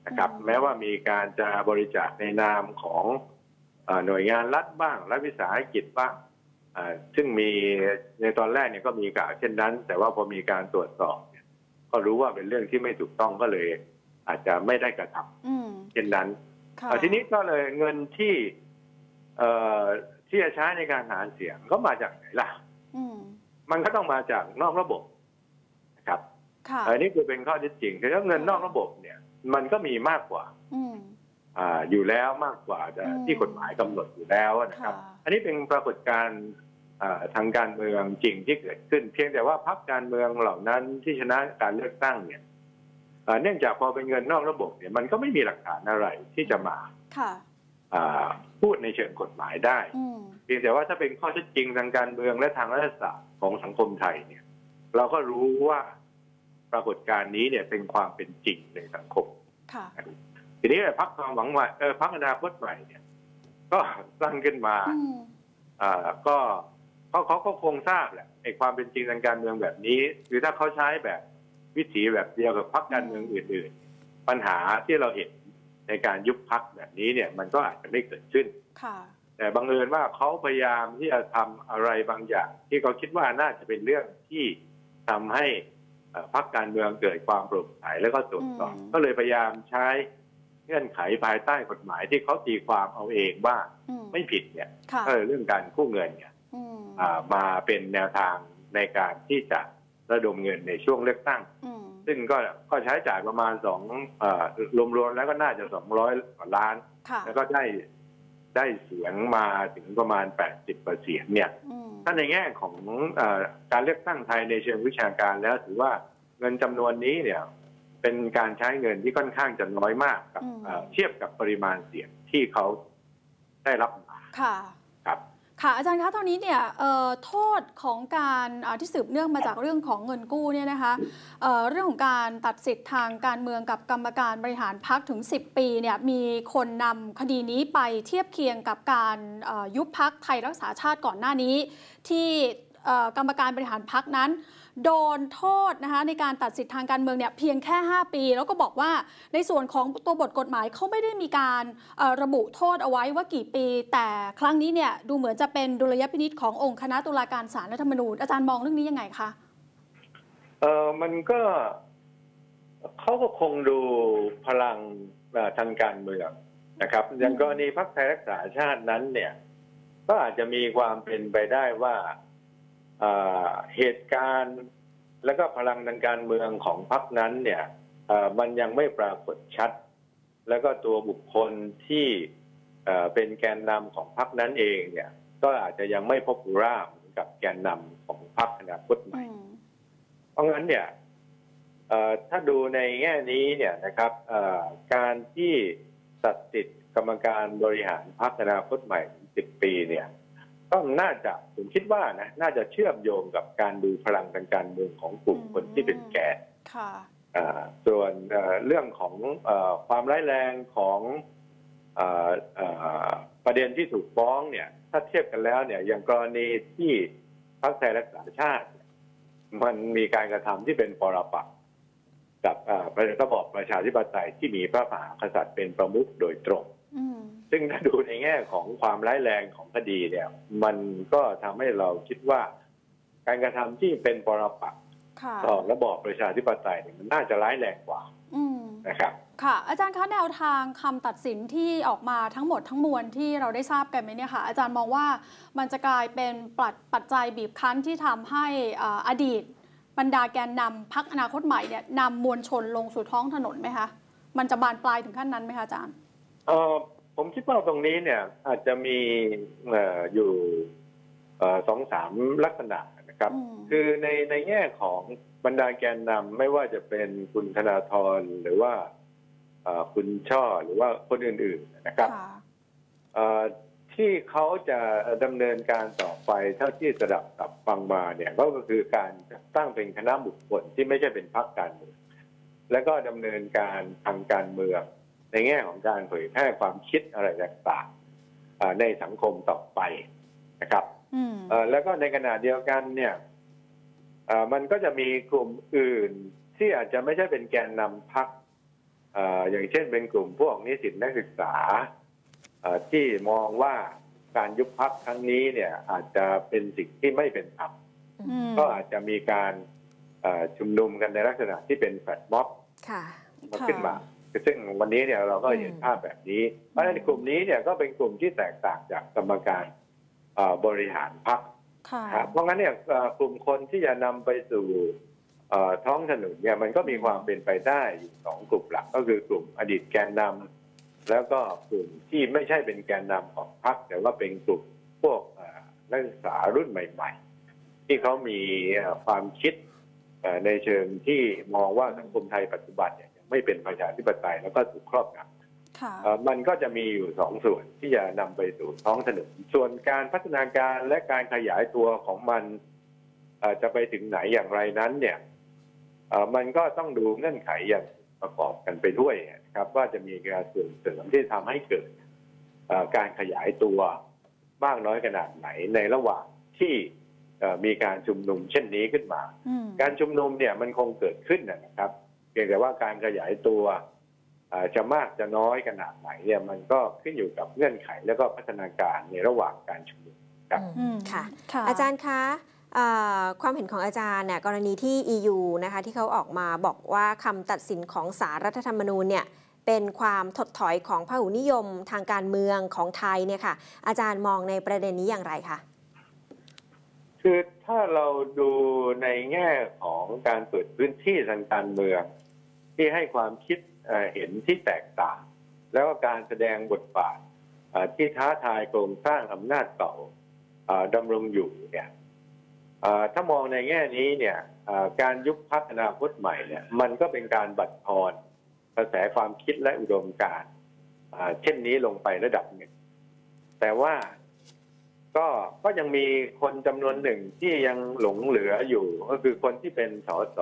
นะครับแม้ว่ามีการจะบริจาคในนามของหน่วยงานรัฐบ้างรัฐวิสาหกิจบ้างซึ่งมีในตอนแรกเนี่ยก็มีกล่าวเช่นนั้นแต่ว่าพอมีการตรวจสอบเนี่ยก็รู้ว่าเป็นเรื่องที่ไม่ถูกต้องก็เลยอาจจะไม่ได้กระทำเช่นนั้นทีนี้ก็เลยเงินที่จะใช้ในการหาเสียงก็มาจากไหนล่ะมันก็ต้องมาจากนอกระบบนะครับอันนี้คือเป็นข้อเท็จจริงคือเงินนอกระบบเนี่ยมันก็มีมากกว่าอยู่แล้วมากกว่าที่กฎหมายกำหนดอยู่แล้วนะครับอันนี้เป็นปรากฏการณ์ทางการเมืองจริงที่เกิดขึ้นเพียงแต่ว่าพรรคการเมืองเหล่านั้นที่ชนะการเลือกตั้งเนี่ยเนื่องจากพอเป็นเงินนอกระบบเนี่ยมันก็ไม่มีหลักฐานอะไรที่จะมาพูดในเชิงกฎหมายได้เพียงแต่ว่าถ้าเป็นข้อเท็จจริงทางการเมืองและทางรัฐศาสตร์ของสังคมไทยเนี่ยเราก็รู้ว่าปรากฏการณ์นี้เนี่ยเป็นความเป็นจริงในสังคมทีนี้พรรคความหวังว่าพรรคอนาคตใหม่เนี่ยก็ตั้งขึ้นมาก็เขาก็คงทราบแหละไอ้ความเป็นจริงทางการเมืองแบบนี้หรือถ้าเขาใช้แบบวิถีแบบเดียวกับพรรคการเมืองอื่นๆปัญหาที่เราเห็นในการยุบพรรคแบบนี้เนี่ยมันก็อาจจะไม่เกิดขึ้นแต่บังเอิญว่าเขาพยายามที่จะทำอะไรบางอย่างที่เขาคิดว่าน่าจะเป็นเรื่องที่ทำให้พรรคการเมืองเกิดความโปร่งใสแล้วก็ตรวจสอบก็เลยพยายามใช้เงื่อนไขภายใต้กฎหมายที่เขาตีความเอาเองว่าไม่ผิดเนี่ยก็เรื่องการกู้เงินเนี่ยมาเป็นแนวทางในการที่จะระดมเงินในช่วงเลือกตั้งซึ่งก็ใช้จ่ายประมาณรวมๆแล้วก็น่าจะ200 กว่าล้านแล้วก็ได้เสียงมาถึงประมาณ80%เนี่ยถ้าในแง่ของการเลือกตั้งไทยในเชิงวิชาการแล้วถือว่าเงินจำนวนนี้เนี่ยเป็นการใช้เงินที่ค่อนข้างจะน้อยมากกับเทียบกับปริมาณเสียงที่เขาได้รับมาครับค่ะอาจารย์คะตอนนี้เนี่ยโทษของการที่สืบเนื่องมาจากเรื่องของเงินกู้เนี่ยนะคะเรื่องของการตัดสิทธิ์ทางการเมืองกับกรรมการบริหารพรรคถึง10ปีเนี่ยมีคนนำคดีนี้ไปเทียบเคียงกับการยุบพรรคไทยรักษาชาติก่อนหน้านี้ที่กรรมการบริหารพรรคนั้นโดนโทษนะคะในการตัดสิทธิ์ทางการเมืองเนี่ยเพียงแค่5 ปีแล้วก็บอกว่าในส่วนของตัวบทกฎหมายเขาไม่ได้มีการระบุโทษเอาไว้ว่ากี่ปีแต่ครั้งนี้เนี่ยดูเหมือนจะเป็นดุลยพินิจขององค์คณะตุลาการศาลรัฐธรรมนูญอาจารย์มองเรื่องนี้ยังไงคะมันก็เขาก็คงดูพลังทางการเมืองนะครับอย่างกรณีพรรคไทยรักษาชาตินั้นเนี่ยก็อาจจะมีความเป็นไปได้ว่าเหตุการณ์และก็พลังทางการเมืองของพรรคนั้นเนี่ยมันยังไม่ปรากฏชัดแล้วก็ตัวบุคคลที่เป็นแกนนำของพรรคนั้นเองเนี่ยก็อาจจะยังไม่พบร่ามกับแกนนำของพรรคอนาคตใหม่เพราะงั้นเนี่ยถ้าดูในแง่นี้เนี่ยนะครับการที่ตัดสิทธิ์กรรมการบริหารพรรคอนาคตใหม่10 ปีเนี่ยก็น่าจะผมคิดว่านะน่าจะเชื่อมโยงกับการดูพลังทางการเมืองของกลุ่มคนที่เป็นแกนส่วนเรื่องของความร้ายแรงของประเด็นที่ถูกฟ้องเนี่ยถ้าเทียบกันแล้วเนี่ยอย่างกรณีที่พรรคไทยรักษาชาติมันมีการกระทำที่เป็นปรปักษ์กับระบอบประชาธิปไตยที่มีพระมหากษัตริย์เป็นประมุขโดยตรงซึ่งถ้าดูในแง่ของความร้ายแรงของคดีเนี่ยมันก็ทำให้เราคิดว่าการกระทำที่เป็นปรปักษ์ ต่อระบอบประชาธิปไตยมันน่าจะร้ายแรงกว่านะครับค่ะอาจารย์คะแนวทางคำตัดสินที่ออกมาทั้งหมดทั้งมวลที่เราได้ทราบกันไหมเนี่ยค่ะอาจารย์มองว่ามันจะกลายเป็นปัจจัยบีบคั้นที่ทำให้อดีตบรรดาแกนนำพรรคอนาคตใหม่เนี่ยนำมวลชนลงสู่ท้องถนนไหมคะมันจะบานปลายถึงขั้นนั้นไหมคะอาจารย์ผมคิดว่าตรงนี้เนี่ยอาจจะมีอยู่สองสามลักษณะนะครับคือในแง่ของบรรดาแกนนำไม่ว่าจะเป็นคุณธนาธรหรือว่าคุณช่อหรือว่าคนอื่นๆนะครับที่เขาจะดำเนินการต่อไปเท่าที่สดับตับฟังมาเนี่ยก็คือการจัดตั้งเป็นคณะบุคคลที่ไม่ใช่เป็นพรรคการเมืองแล้วก็ดำเนินการทางการเมืองในแง่ของการเผยแพร่ความคิดอะไรต่างๆในสังคมต่อไปนะครับแล้วก็ในขณะเดียวกันเนี่ยมันก็จะมีกลุ่มอื่นที่อาจจะไม่ใช่เป็นแกนนำพรรคอย่างเช่นเป็นกลุ่มพวกนิสิตนักศึกษาที่มองว่าการยุบพรรคครั้งนี้เนี่ยอาจจะเป็นสิ่งที่ไม่เป็นธรรมก็อาจจะมีการชุมนุมกันในลักษณะที่เป็นแฟลชม็อบขึ้นมาซึ่งวันนี้เนี่ยเราก็เห็นภาพแบบนี้เพราะฉะนั้นกลุ่มนี้เนี่ยก็เป็นกลุ่มที่แตกต่างจากกรรมการบริหารพรรคเพราะงั้นเนี่ยกลุ่มคนที่จะนำไปสู่ท้องถนนเนี่ยมันก็มีความเป็นไปได้อยู่สองกลุ่มหลักก็คือกลุ่มอดีตแกนนำแล้วก็กลุ่มที่ไม่ใช่เป็นแกนนำของพรรคแต่ว่าเป็นกลุ่มพวกนักศึกษารุ่นใหม่ๆที่เขามีความคิดในเชิงที่มองว่าสังคมไทยปัจจุบันเนี่ยไม่เป็นประชาธิปไตยแล้วก็ถูกครอบงำมันก็จะมีอยู่สองส่วนที่จะนำไปสู่ท้องถนนส่วนการพัฒนาการและการขยายตัวของมันจะไปถึงไหนอย่างไรนั้นเนี่ยมันก็ต้องดูเงื่อนไขอย่างประกอบกันไปด้วยนะครับว่าจะมีการส่งเสริมที่ทำให้เกิดการขยายตัวมากน้อยขนาดไหนในระหว่างที่มีการชุมนุมเช่นนี้ขึ้นมาการชุมนุมเนี่ยมันคงเกิดขึ้นนะครับเพียงแต่ว่าการขยายตัวจะมากจะน้อยขนาดไหนเนี่ยมันก็ขึ้นอยู่กับเงื่อนไขและก็พัฒนาการในระหว่างการชุมนุมครับค่ะอาจารย์คะความเห็นของอาจารย์เนี่ยกรณีที่ EU นะคะที่เขาออกมาบอกว่าคำตัดสินของศาลรัฐธรรมนูญเนี่ยเป็นความถดถอยของพหุนิยมทางการเมืองของไทยเนี่ยค่ะอาจารย์มองในประเด็นนี้อย่างไรคะคือถ้าเราดูในแง่ของการเปิดพื้นที่ทางการเมืองที่ให้ความคิดเห็นที่แตกต่างแล้วก็การแสดงบทบาทที่ท้าทายโครงสร้างอำนาจเก่าดำรงอยู่เนี่ยถ้ามองในแง่นี้เนี่ยการยุบพรรคอนาคตใหม่เนี่ยมันก็เป็นการบั่นทอนกระแสความคิดและอุดมการณ์เช่นนี้ลงไประดับหนึ่งแต่ว่าก็ยังมีคนจำนวนหนึ่งที่ยังหลงเหลืออยู่ก็คือคนที่เป็นสส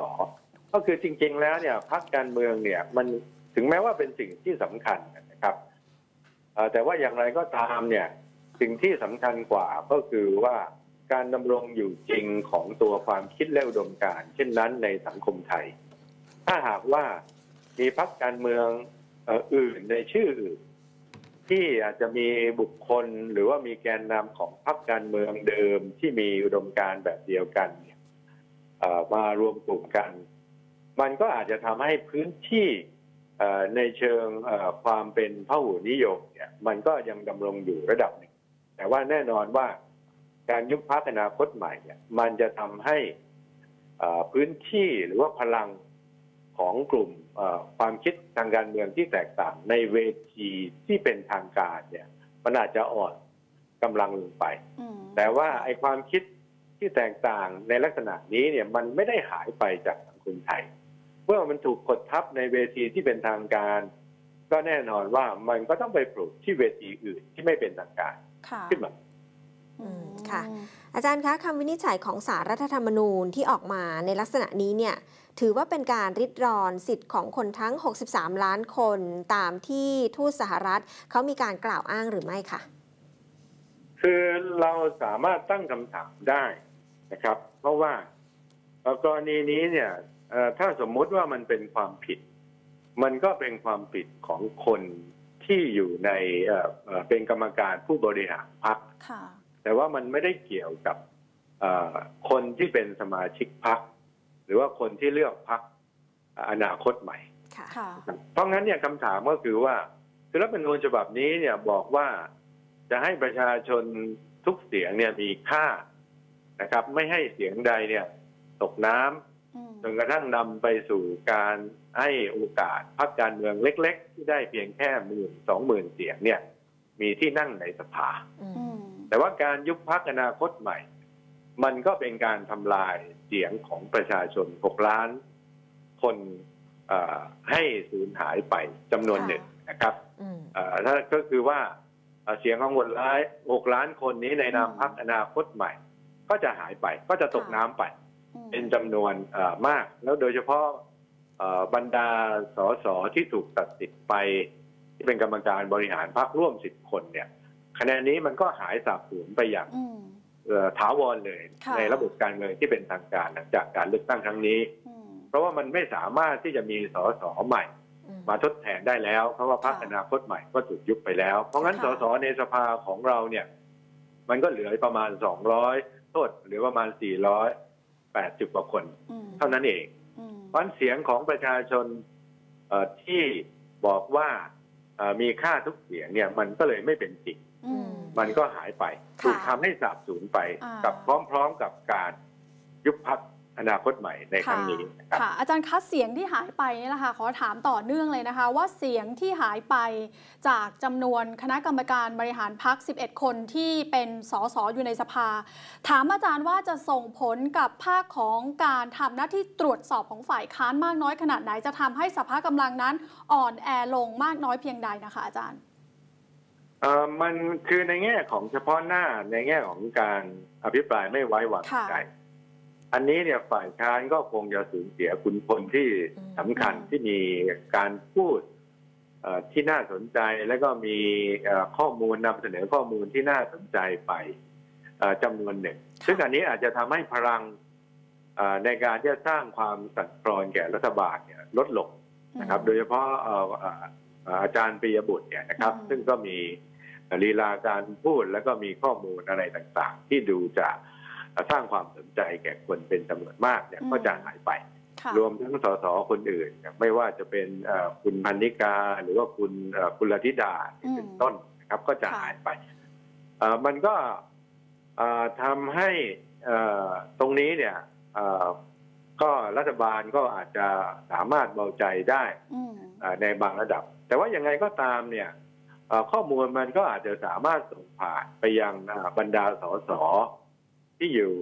ก็คือจริงๆแล้วเนี่ยพรรคการเมืองเนี่ยมันถึงแม้ว่าเป็นสิ่งที่สำคัญนะครับแต่ว่าอย่างไรก็ตามเนี่ยสิ่งที่สำคัญกว่าก็คือว่าการดำรงอยู่จริงของตัวความคิดและอุดมการณ์เช่นนั้นในสังคมไทยถ้าหากว่ามีพรรคการเมืองอื่นในชื่ออื่นที่อาจจะมีบุคคลหรือว่ามีแกนนำของพรรคการเมืองเดิมที่มีอุดมการณ์แบบเดียวกันมารวมกลุ่มกันมันก็อาจจะทำให้พื้นที่ในเชิงความเป็นพหุนิยมเนี่ยมันก็ยังดำรงอยู่ระดับหนึ่งแต่ว่าแน่นอนว่าการยุบพรรคอนาคตใหม่เนี่ยมันจะทำให้พื้นที่หรือว่าพลังของกลุ่มความคิดทางการเมืองที่แตกต่างในเวทีที่เป็นทางการเนี่ยมันอาจจะอ่อนกำลังลงไปแต่ว่าไอ้ความคิดที่แตกต่างในลักษณะนี้เนี่ยมันไม่ได้หายไปจากสังคมไทยเมื่อมันถูกกดทับในเวทีที่เป็นทางการก็แน่นอนว่ามันก็ต้องไปปลูกที่เวทีอื่นที่ไม่เป็นทางการขึ้นมาค่ะอาจารย์คะคำวินิจฉัยของศาลรัฐธรรมนูญที่ออกมาในลักษณะนี้เนี่ยถือว่าเป็นการริดรอนสิทธิ์ของคนทั้ง63ล้านคนตามที่ทูตสหรัฐเขามีการกล่าวอ้างหรือไม่คะคือเราสามารถตั้งคำถามได้นะครับเพราะว่ากรณีนี้เนี่ยถ้าสมมติว่ามันเป็นความผิดมันก็เป็นความผิดของคนที่อยู่ในเป็นกรรมการผู้บริหารพรรคแต่ว่ามันไม่ได้เกี่ยวกับคนที่เป็นสมาชิกพรรค รือว่าคนที่เลือกพรรคอนาคตใหม่เพราะงั้นเนี่ยคำถามก็คือว่าคือรัฐธรรมนูญฉบับนี้เนี่ยบอกว่าจะให้ประชาชนทุกเสียงเนี่ยมีค่านะครับไม่ให้เสียงใดเนี่ยตกน้ำจนกระทั่งนำไปสู่การให้โอกาสพรรคการเมืองเล็กๆที่ได้เพียงแค่10,000-20,000เสียงเนี่ยมีที่นั่งในสภาแต่ว่าการยุบพรรคอนาคตใหม่มันก็เป็นการทำลายเสียงของประชาชน6 ล้านคนให้สูญหายไปจำนวนหนึ่งนะครับนั่นก็คือว่าเสียงของ6 ล้านคนนี้ในนามพรรคอนาคตใหม่ก็จะหายไปก็จะตกน้ำไปเป็นจำนวนมากแล้วโดยเฉพาะบรรดาสสที่ถูกตัดสิทธิ์ไปที่เป็นกรรมการบริหารพรรคร่วม10 คนเนี่ยคะแนนนี้มันก็หายสาบสูญไปอย่างถาวรเลยในระบบการเมืองที่เป็นทางการหลังจากการเลือกตั้งครั้งนี้เพราะว่ามันไม่สามารถที่จะมีสสใหม่มาทดแทนได้แล้วเพราะว่าพรรคอนาคตใหม่ก็ถูกยุบไปแล้วเพราะงั้นสสในสภาของเราเนี่ยมันก็เหลือประมาณ200โทษหรือประมาณ480กว่าคนเท่านั้นเองเพราะเสียงของประชาชนที่บอกว่ามีค่าทุกเสียงเนี่ยมันก็เลยไม่เป็นจริงมันก็หายไปถูกทำให้สาบสูญไปกับพร้อมๆกับการยุบพรรคอนาคตใหม่ในครั้งนี้นะครับอาจารย์คะเสียงที่หายไปนี่แหละค่ะขอถามต่อเนื่องเลยนะคะว่าเสียงที่หายไปจากจำนวนคณะกรรมการบริหารพรรค11 คนที่เป็นสสอยู่ในสภาถามอาจารย์ว่าจะส่งผลกับภาคของการทำหน้าที่ตรวจสอบของฝ่ายค้านมากน้อยขนาดไหนจะทำให้สภากำลังนั้นอ่อนแอลงมากน้อยเพียงใดนะคะอาจารย์มันคือในแง่ของเฉพาะหน้าในแง่ของการอภิปรายไม่ไว้วางใจอันนี้เนี่ยฝ่ายค้านก็คงจะสูญเสียคุณพลที่สำคัญที่มีการพูดที่น่าสนใจและก็มีข้อมูลนำเสนอข้อมูลที่น่าสนใจไปจำนวนหนึ่งซึ่งอันนี้อาจจะทำให้พลังในการที่จะสร้างความสั่นคลอนแก่รัฐบาลเนี่ยลดลงนะครับโดยเฉพาะอาจารย์ปิยบุตรเนี่ยนะครับซึ่งก็มีลีลาการพูดและก็มีข้อมูลอะไรต่างๆที่ดูจะสร้างความสนใจแก่คนเป็นจำนวนมากเนี่ยก็จะหายไปรวมทั้งสสคนอื่นไม่ว่าจะเป็นคุณพันนิกาหรือว่าคุณลธิดาเป็นต้นนะครับก็จะหายไปมันก็ทำให้ตรงนี้เนี่ยก็รัฐบาลก็อาจจะสามารถเบาใจได้ในบางระดับแต่ว่าอย่างไรก็ตามเนี่ยข้อมูลมันก็อาจจะสามารถส่งผ่านไปยังบรรดาสสที่อยู่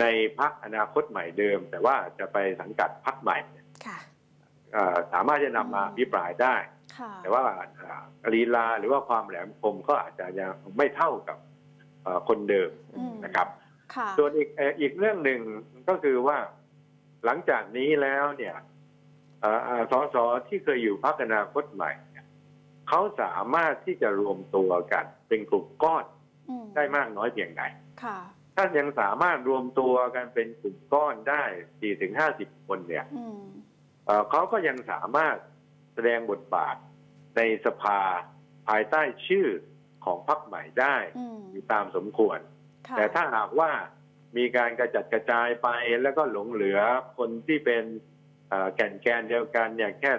ในพรรคอนาคตใหม่เดิมแต่ว่าจะไปสังกัดพรรคใหม่สามารถจะนำมาอภิปรายได้แต่ว่าลีลาหรือว่าความแหลมคมก็อาจจะยังไม่เท่ากับคนเดิมนะครับส่วนอีกเรื่องหนึ่งก็คือว่าหลังจากนี้แล้วเนี่ยสสที่เคยอยู่พรรคอนาคตใหม่เขาสามารถที่จะรวมตัวกันเป็นกลุ่มก้อนได้มากน้อยเพียงใดถ้ายังสามารถรวมตัวกันเป็นกลุ่มก้อนได้ 40-50 คนเนี่ยเขาก็ยังสามารถแสดงบทบาทในสภาภายใต้ชื่อของพรรคใหม่ได้อยู่ตามสมควรแต่ถ้าหากว่ามีการกระจัดกระจายไปแล้วก็หลงเหลือคนที่เป็นแกนเดียวกันเนี่ยแค่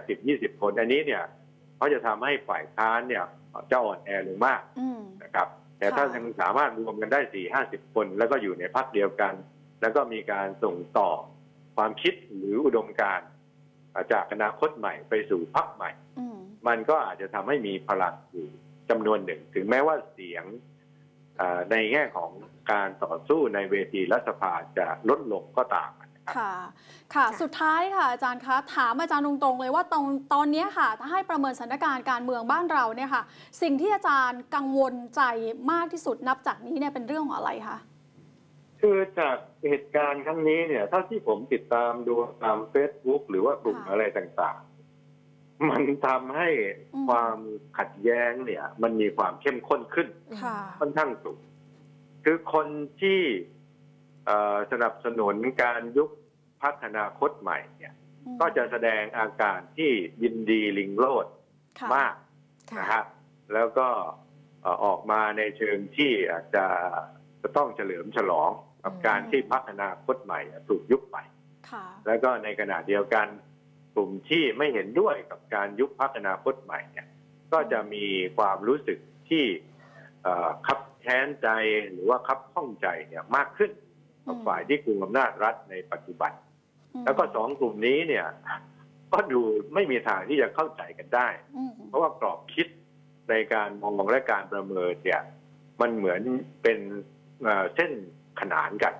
10-20 คนอันนี้เนี่ยเขาจะทำให้ฝ่ายค้านเนี่ยจะอ่อนแอลงมากนะครับแต่ถ้ายังสามารถรวมกันได้ 40-50 คนแล้วก็อยู่ในพรรคเดียวกันแล้วก็มีการส่งต่อความคิดหรืออุดมการณ์จากอนาคตใหม่ไปสู่พรรคใหม่มันก็อาจจะทำให้มีพลังอยู่จำนวนหนึ่งถึงแม้ว่าเสียงในแง่ของการต่อสู้ในเวทีรัฐสภาจะลดลงก็ตามค่ะค่ะสุดท้ายค่ะอาจารย์คะถามอาจารย์ตรงๆเลยว่าตอนนี้ค่ะถ้าให้ประเมินสถานการณ์การเมืองบ้านเราเนี่ยค่ะสิ่งที่อาจารย์กังวลใจมากที่สุดนับจากนี้เนี่ยเป็นเรื่องของอะไรคะคือจากเหตุการณ์ครั้งนี้เนี่ยเท่าที่ผมติดตามดูตาม Facebook หรือว่ากลุ่มอะไรต่างๆมันทำให้ความขัดแย้งเนี่ยมันมีความเข้มข้นขึ้นค่อนข้างสูงคือคนที่สนับสนุนการยุบพรรคอนาคตใหม่เนี่ยก็จะแสดงอาการที่ยินดีลิงโลดมากนะครับแล้วก็ออกมาในเชิงที่อาจจะต้องเฉลิมฉลอง กับการที่พักอนาคตใหม่ถูกยุบไปแล้วก็ในขณะเดียวกันกลุ่มที่ไม่เห็นด้วยกับการยุบพักอนาคตใหม่เนี่ยก็จะมีความรู้สึกที่คับแค้นใจหรือว่าคับข้องใจเนี่ยมากขึ้นกับฝ่ายที่กุมอำนาจรัฐในปัจจุบันแล้วก็สองกลุ่มนี้เนี่ยก็ดูไม่มีทางที่จะเข้าใจกันได้เพราะว่ากรอบคิดในการมองและการประเมินเนี่ยมันเหมือนเป็นเส้นขนานกัน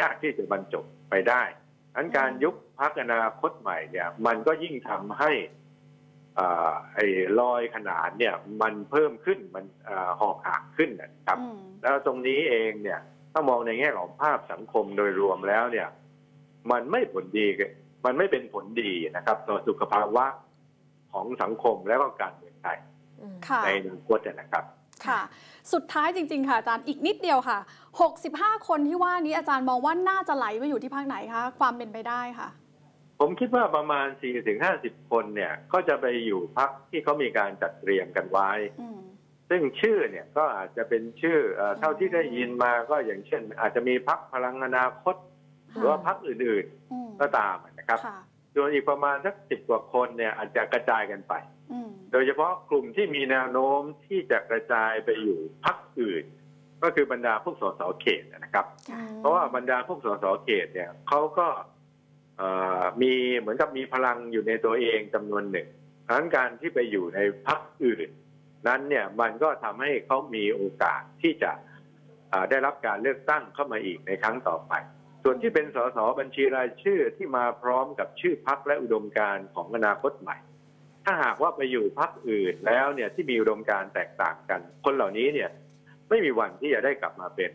ยากที่จะบรรจบไปได้ดังนั้นการยุบพรรคอนาคตใหม่เนี่ยมันก็ยิ่งทำให้ไอ้รอยขนานเนี่ยมันเพิ่มขึ้นมันหอกหักขึ้นนะครับแล้วตรงนี้เองเนี่ยถ้ามองในแง่ของภาพสังคมโดยรวมแล้วเนี่ยมันไม่เป็นผลดีนะครับต่อสุขภาวะของสังคมและก็การเมืองไทยในอนาคตนะครับค่ะสุดท้ายจริงๆค่ะอาจารย์อีกนิดเดียวค่ะ65คนที่ว่านี้อาจารย์มองว่าน่าจะไหลไปอยู่ที่ภาคไหนคะความเป็นไปได้ค่ะผมคิดว่าประมาณ 40-50 คนเนี่ยก็จะไปอยู่พรรคที่เขามีการจัดเตรียมกันไว้ซึ่งชื่อเนี่ยก็อาจจะเป็นชื่อเท่าที่ได้ยินมาก็อย่างเช่นอาจจะมีพรรคพลังอนาคตหรือว่าพรรคอื่นๆก็ตามนะครับส่วนอีกประมาณสัก10กว่าคนเนี่ยอาจจะกระจายกันไปโดยเฉพาะกลุ่มที่มีแนวโน้มที่จะกระจายไปอยู่พรรคอื่นก็คือบรรดาพวกสสเขตนะครับเพราะว่าบรรดาพวกสสเขตเนี่ยเขาก็มีเหมือนกับมีพลังอยู่ในตัวเองจำนวนหนึ่งดังนั้นการที่ไปอยู่ในพรรคอื่นนั้นเนี่ยมันก็ทำให้เขามีโอกาสที่จะได้รับการเลือกตั้งเข้ามาอีกในครั้งต่อไปส่วนที่เป็นสสบัญชีรายชื่อที่มาพร้อมกับชื่อพรรคและอุดมการณ์ของอนาคตใหม่ถ้าหากว่าไปอยู่พรรคอื่นแล้วเนี่ยที่มีอุดมการณ์แตกต่างกันคนเหล่านี้เนี่ยไม่มีวันที่จะได้กลับมาเป็น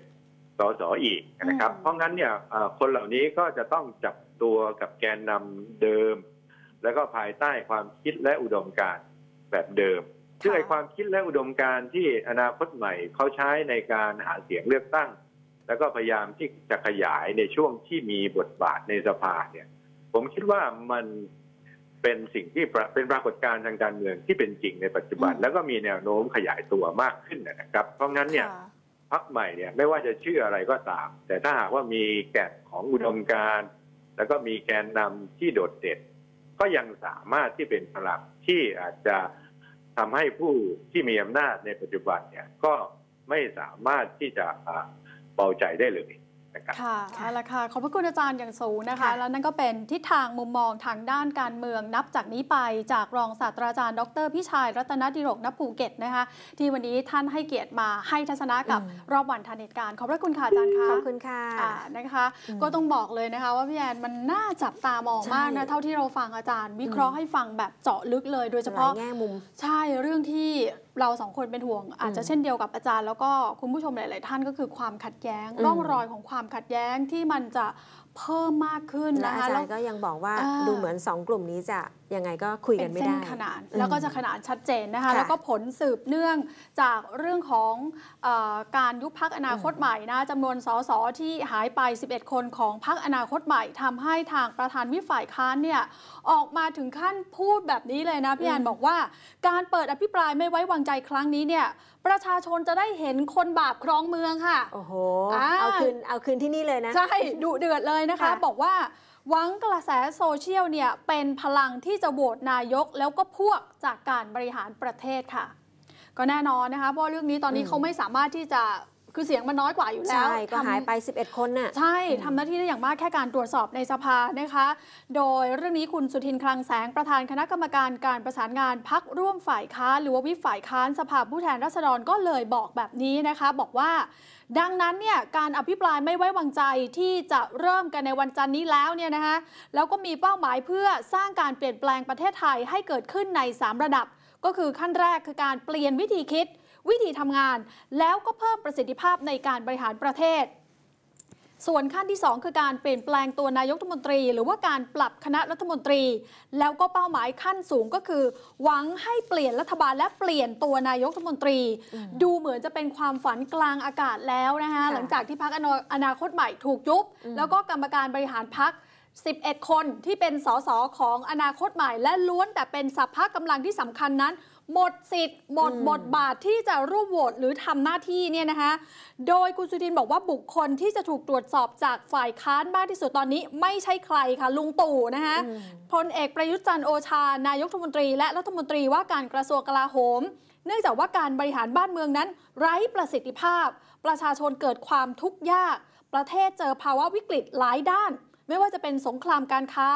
สสอีกนะครับเพราะงั้นเนี่ยคนเหล่านี้ก็จะต้องจับตัวกับแกนนำเดิมแล้วก็ภายใต้ความคิดและอุดมการณ์แบบเดิมซึ่งไอ้ความคิดและอุดมการณ์ที่อนาคตใหม่เขาใช้ในการหาเสียงเลือกตั้งแล้วก็พยายามที่จะขยายในช่วงที่มีบทบาทในสภาเนี่ยผมคิดว่ามันเป็นสิ่งที่เป็นปรากฏการณ์ทางการเมืองที่เป็นจริงในปัจจุบันแล้วก็มีแนวโน้มขยายตัวมากขึ้นนะครับเพราะงั้นเนี่ยพรรคใหม่เนี่ยไม่ว่าจะชื่ออะไรก็ตามแต่ถ้าหากว่ามีแกนของอุดมการณ์แล้วก็มีแกนนำที่โดดเด่นก็ยังสามารถที่เป็นพลังที่อาจจะทำให้ผู้ที่มีอำนาจในปัจจุบันเนี่ยก็ไม่สามารถที่จะเบาใจได้เลยนะครับค่ะเอาละค่ะขอบพระคุณอาจารย์อย่างสูงนะคะแล้วนั่นก็เป็นทิศทางมุมมองทางด้านการเมืองนับจากนี้ไปจากรองศาสตราจารย์ดร.พิชัยรัตนดิโรก ณ ภูเก็ตนะคะที่วันนี้ท่านให้เกียรติมาให้ทัศนะกับรอบวันทันเหตุการณ์ขอบพระคุณค่ะอาจารย์ค่ะขอบคุณค่ะนะคะก็ต้องบอกเลยนะคะว่าพี่แอนมันน่าจับตามองมากนะเท่าที่เราฟังอาจารย์วิเคราะห์ให้ฟังแบบเจาะลึกเลยโดยเฉพาะแง่มุมใช่เรื่องที่เราสองคนเป็นห่วงอาจจะเช่นเดียวกับอาจารย์แล้วก็คุณผู้ชมหลายๆท่านก็คือความขัดแย้งร่องรอยของความขัดแย้งที่มันจะเพิ่มมากขึ้นนะคะอาจารย์ก็ยังบอกว่าดูเหมือน2กลุ่มนี้จะยังไงก็คุยกันไม่ได้เป็นเส้นขนานแล้วก็จะขนานชัดเจนนะคะแล้วก็ผลสืบเนื่องจากเรื่องของการยุบพรรคอนาคตใหม่นะจำนวนส.ส.ที่หายไป11คนของพรรคอนาคตใหม่ทำให้ทางประธานวิปฝ่ายค้านเนี่ยออกมาถึงขั้นพูดแบบนี้เลยนะพี่แอนบอกว่าการเปิดอภิปรายไม่ไว้วางใจครั้งนี้เนี่ยประชาชนจะได้เห็นคนบาปครองเมืองค่ะโอ้โหเอาคืนที่นี่เลยนะใช่ดุเดือดเลยนะคะบอกว่าหวังกระแสโซเชียลเนี่ยเป็นพลังที่จะโหวตนายกแล้วก็พวกจากการบริหารประเทศค่ะก็แน่นอนนะคะเพราะเรื่องนี้ตอนนี้เขาไม่สามารถที่จะคือเสียงมันน้อยกว่าอยู่แล้วก็หายไป11คนน่ะใช่ทำหน้าที่ได้อย่างมากแค่การตรวจสอบในสภานะคะโดยเรื่องนี้คุณสุทินคลังแสงประธานคณะกรรมการการประสานงานพรรคร่วมฝ่ายค้านหรือว่าวิปฝ่ายค้านสภาผู้แทนราษฎรก็เลยบอกแบบนี้นะคะบอกว่าดังนั้นเนี่ยการอภิปรายไม่ไว้วางใจที่จะเริ่มกันในวันจันทร์นี้แล้วเนี่ยนะคะแล้วก็มีเป้าหมายเพื่อสร้างการเปลี่ยนแปลงประเทศไทยให้เกิดขึ้นใน3ระดับก็คือขั้นแรกคือการเปลี่ยนวิธีคิดวิธีทำงานแล้วก็เพิ่มประสิทธิภาพในการบริหารประเทศส่วนขั้นที่2คือการเปลี่ยนแปลงตัวนายกรัฐมนตรีหรือว่าการปรับคณะรัฐมนตรีแล้วก็เป้าหมายขั้นสูงก็คือหวังให้เปลี่ยนรัฐบาลและเปลี่ยนตัวนายกรัฐมนตรีดูเหมือนจะเป็นความฝันกลางอากาศแล้วนะคะหลังจากที่พรรคอนาคตใหม่ถูกยุบแล้วก็กรรมการบริหารพรรค11คนที่เป็นส.ส.ของอนาคตใหม่และล้วนแต่เป็นสัพพะกำลังที่สำคัญนั้น หมดสิทธิ์หมดบทบาทที่จะร่วมโหวตหรือทำหน้าที่เนี่ยนะคะโดยคุณสุทินบอกว่าบุคคลที่จะถูกตรวจสอบจากฝ่ายค้านมากที่สุดตอนนี้ไม่ใช่ใครค่ะลุงตู่นะคะพลเอกประยุทธ์จันทร์โอชานายกรัฐมนตรีและรัฐมนตรีว่าการกระทรวงกลาโหมเนื่องจากว่าการบริหารบ้านเมืองนั้นไร้ประสิทธิภาพประชาชนเกิดความทุกข์ยากประเทศเจอภาวะวิกฤตหลายด้านไม่ว่าจะเป็นสงครามการค้า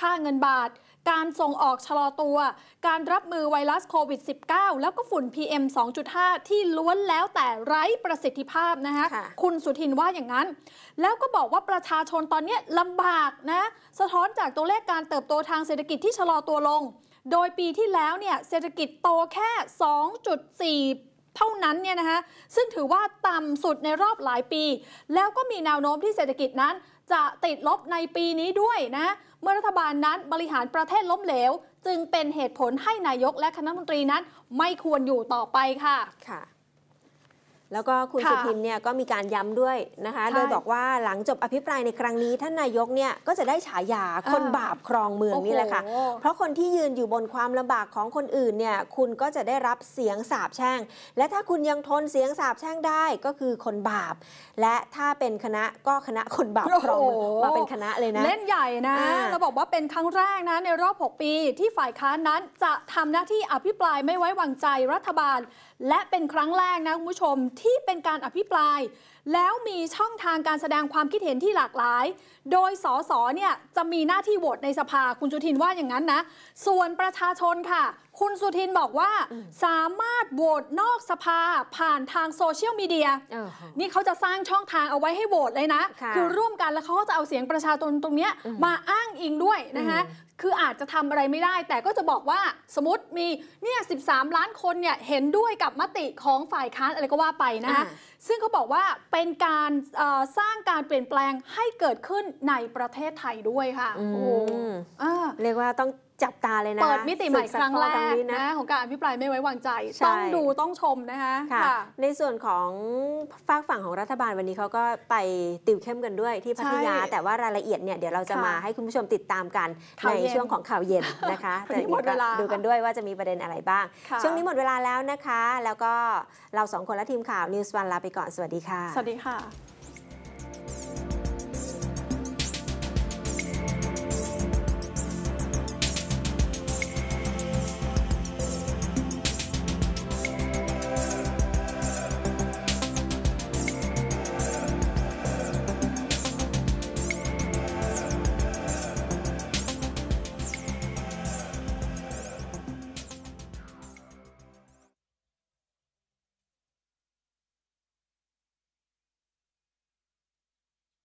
ค่าเงินบาทการส่งออกชะลอตัวการรับมือไวรัสโควิด -19 แล้วก็ฝุ่น PM 2.5 ที่ล้วนแล้วแต่ไร้ประสิทธิภาพนะคะคุณสุทินว่าอย่างนั้นแล้วก็บอกว่าประชาชนตอนนี้ลำบากนะสะท้อนจากตัวเลขการเติบโตทางเศรษฐกิจที่ชะลอตัวลงโดยปีที่แล้วเนี่ยเศรษฐกิจโตแค่ 2.4เท่านั้นเนี่ยนะคะซึ่งถือว่าต่ำสุดในรอบหลายปีแล้วก็มีแนวโน้มที่เศรษฐกิจนั้นจะติดลบในปีนี้ด้วยนะเมื่อรัฐบาลนั้นบริหารประเทศล้มเหลวจึงเป็นเหตุผลให้นายกและคณะรัฐมนตรีนั้นไม่ควรอยู่ต่อไปค่ะค่ะแล้วก็คุณสุทินเนี่ยก็มีการย้ำด้วยนะคะโดยบอกว่าหลังจบอภิปรายในครั้งนี้ท่านนายกเนี่ยก็จะได้ฉายาคนบาปครองเมืองนี่แหละค่ะเพราะคนที่ยืนอยู่บนความลำบากของคนอื่นเนี่ยคุณก็จะได้รับเสียงสาปแช่งและถ้าคุณยังทนเสียงสาปแช่งได้ก็คือคนบาปและถ้าเป็นคณะก็คณะคนบาปครองเมืองมาเป็นคณะเลยนะเล่นใหญ่นะเราบอกว่าเป็นครั้งแรกนะในรอบ6ปีที่ฝ่ายค้านนั้นจะทำหน้าที่อภิปรายไม่ไว้วางใจรัฐบาลและเป็นครั้งแรกนะคุณผู้ชมที่เป็นการอภิปรายแล้วมีช่องทางการแสดงความคิดเห็นที่หลากหลายโดยส.ส.เนี่ยจะมีหน้าที่โหวตในสภาคุณสุทินว่าอย่างนั้นนะส่วนประชาชนค่ะคุณสุทินบอกว่าสามารถโหวตนอกสภาผ่านทางโซเชียลมีเดียนี่เขาจะสร้างช่องทางเอาไว้ให้โหวตเลยนะคือร่วมกันแล้วเขาก็จะเอาเสียงประชาชนตรงนี้มาอ้างอิงด้วยนะคะคืออาจจะทำอะไรไม่ได้แต่ก็จะบอกว่าสมมติมีเนี่ย13ล้านคนเนี่ยเห็นด้วยกับมติของฝ่ายค้านอะไรก็ว่าไปนะซึ่งเขาบอกว่าเป็นการสร้างการเปลี่ยนแปลงให้เกิดขึ้นในประเทศไทยด้วยค่ะโอ้เรียกว่าต้องจับตาเลยนะเปิดมิติใหม่ครั้งแรกนะของการอภิปรายไม่ไว้วางใจต้องดูต้องชมนะคะในส่วนของฝากฝั่งของรัฐบาลวันนี้เขาก็ไปติวเข้มกันด้วยที่พัทยาแต่ว่ารายละเอียดเนี่ยเดี๋ยวเราจะมาให้คุณผู้ชมติดตามกันในช่วงของข่าวเย็นนะคะจะดูกันด้วยว่าจะมีประเด็นอะไรบ้างช่วงนี้หมดเวลาแล้วนะคะแล้วก็เรา2 คนและทีมข่าว News วันลาไปก่อนสวัสดีค่ะสวัสดีค่ะ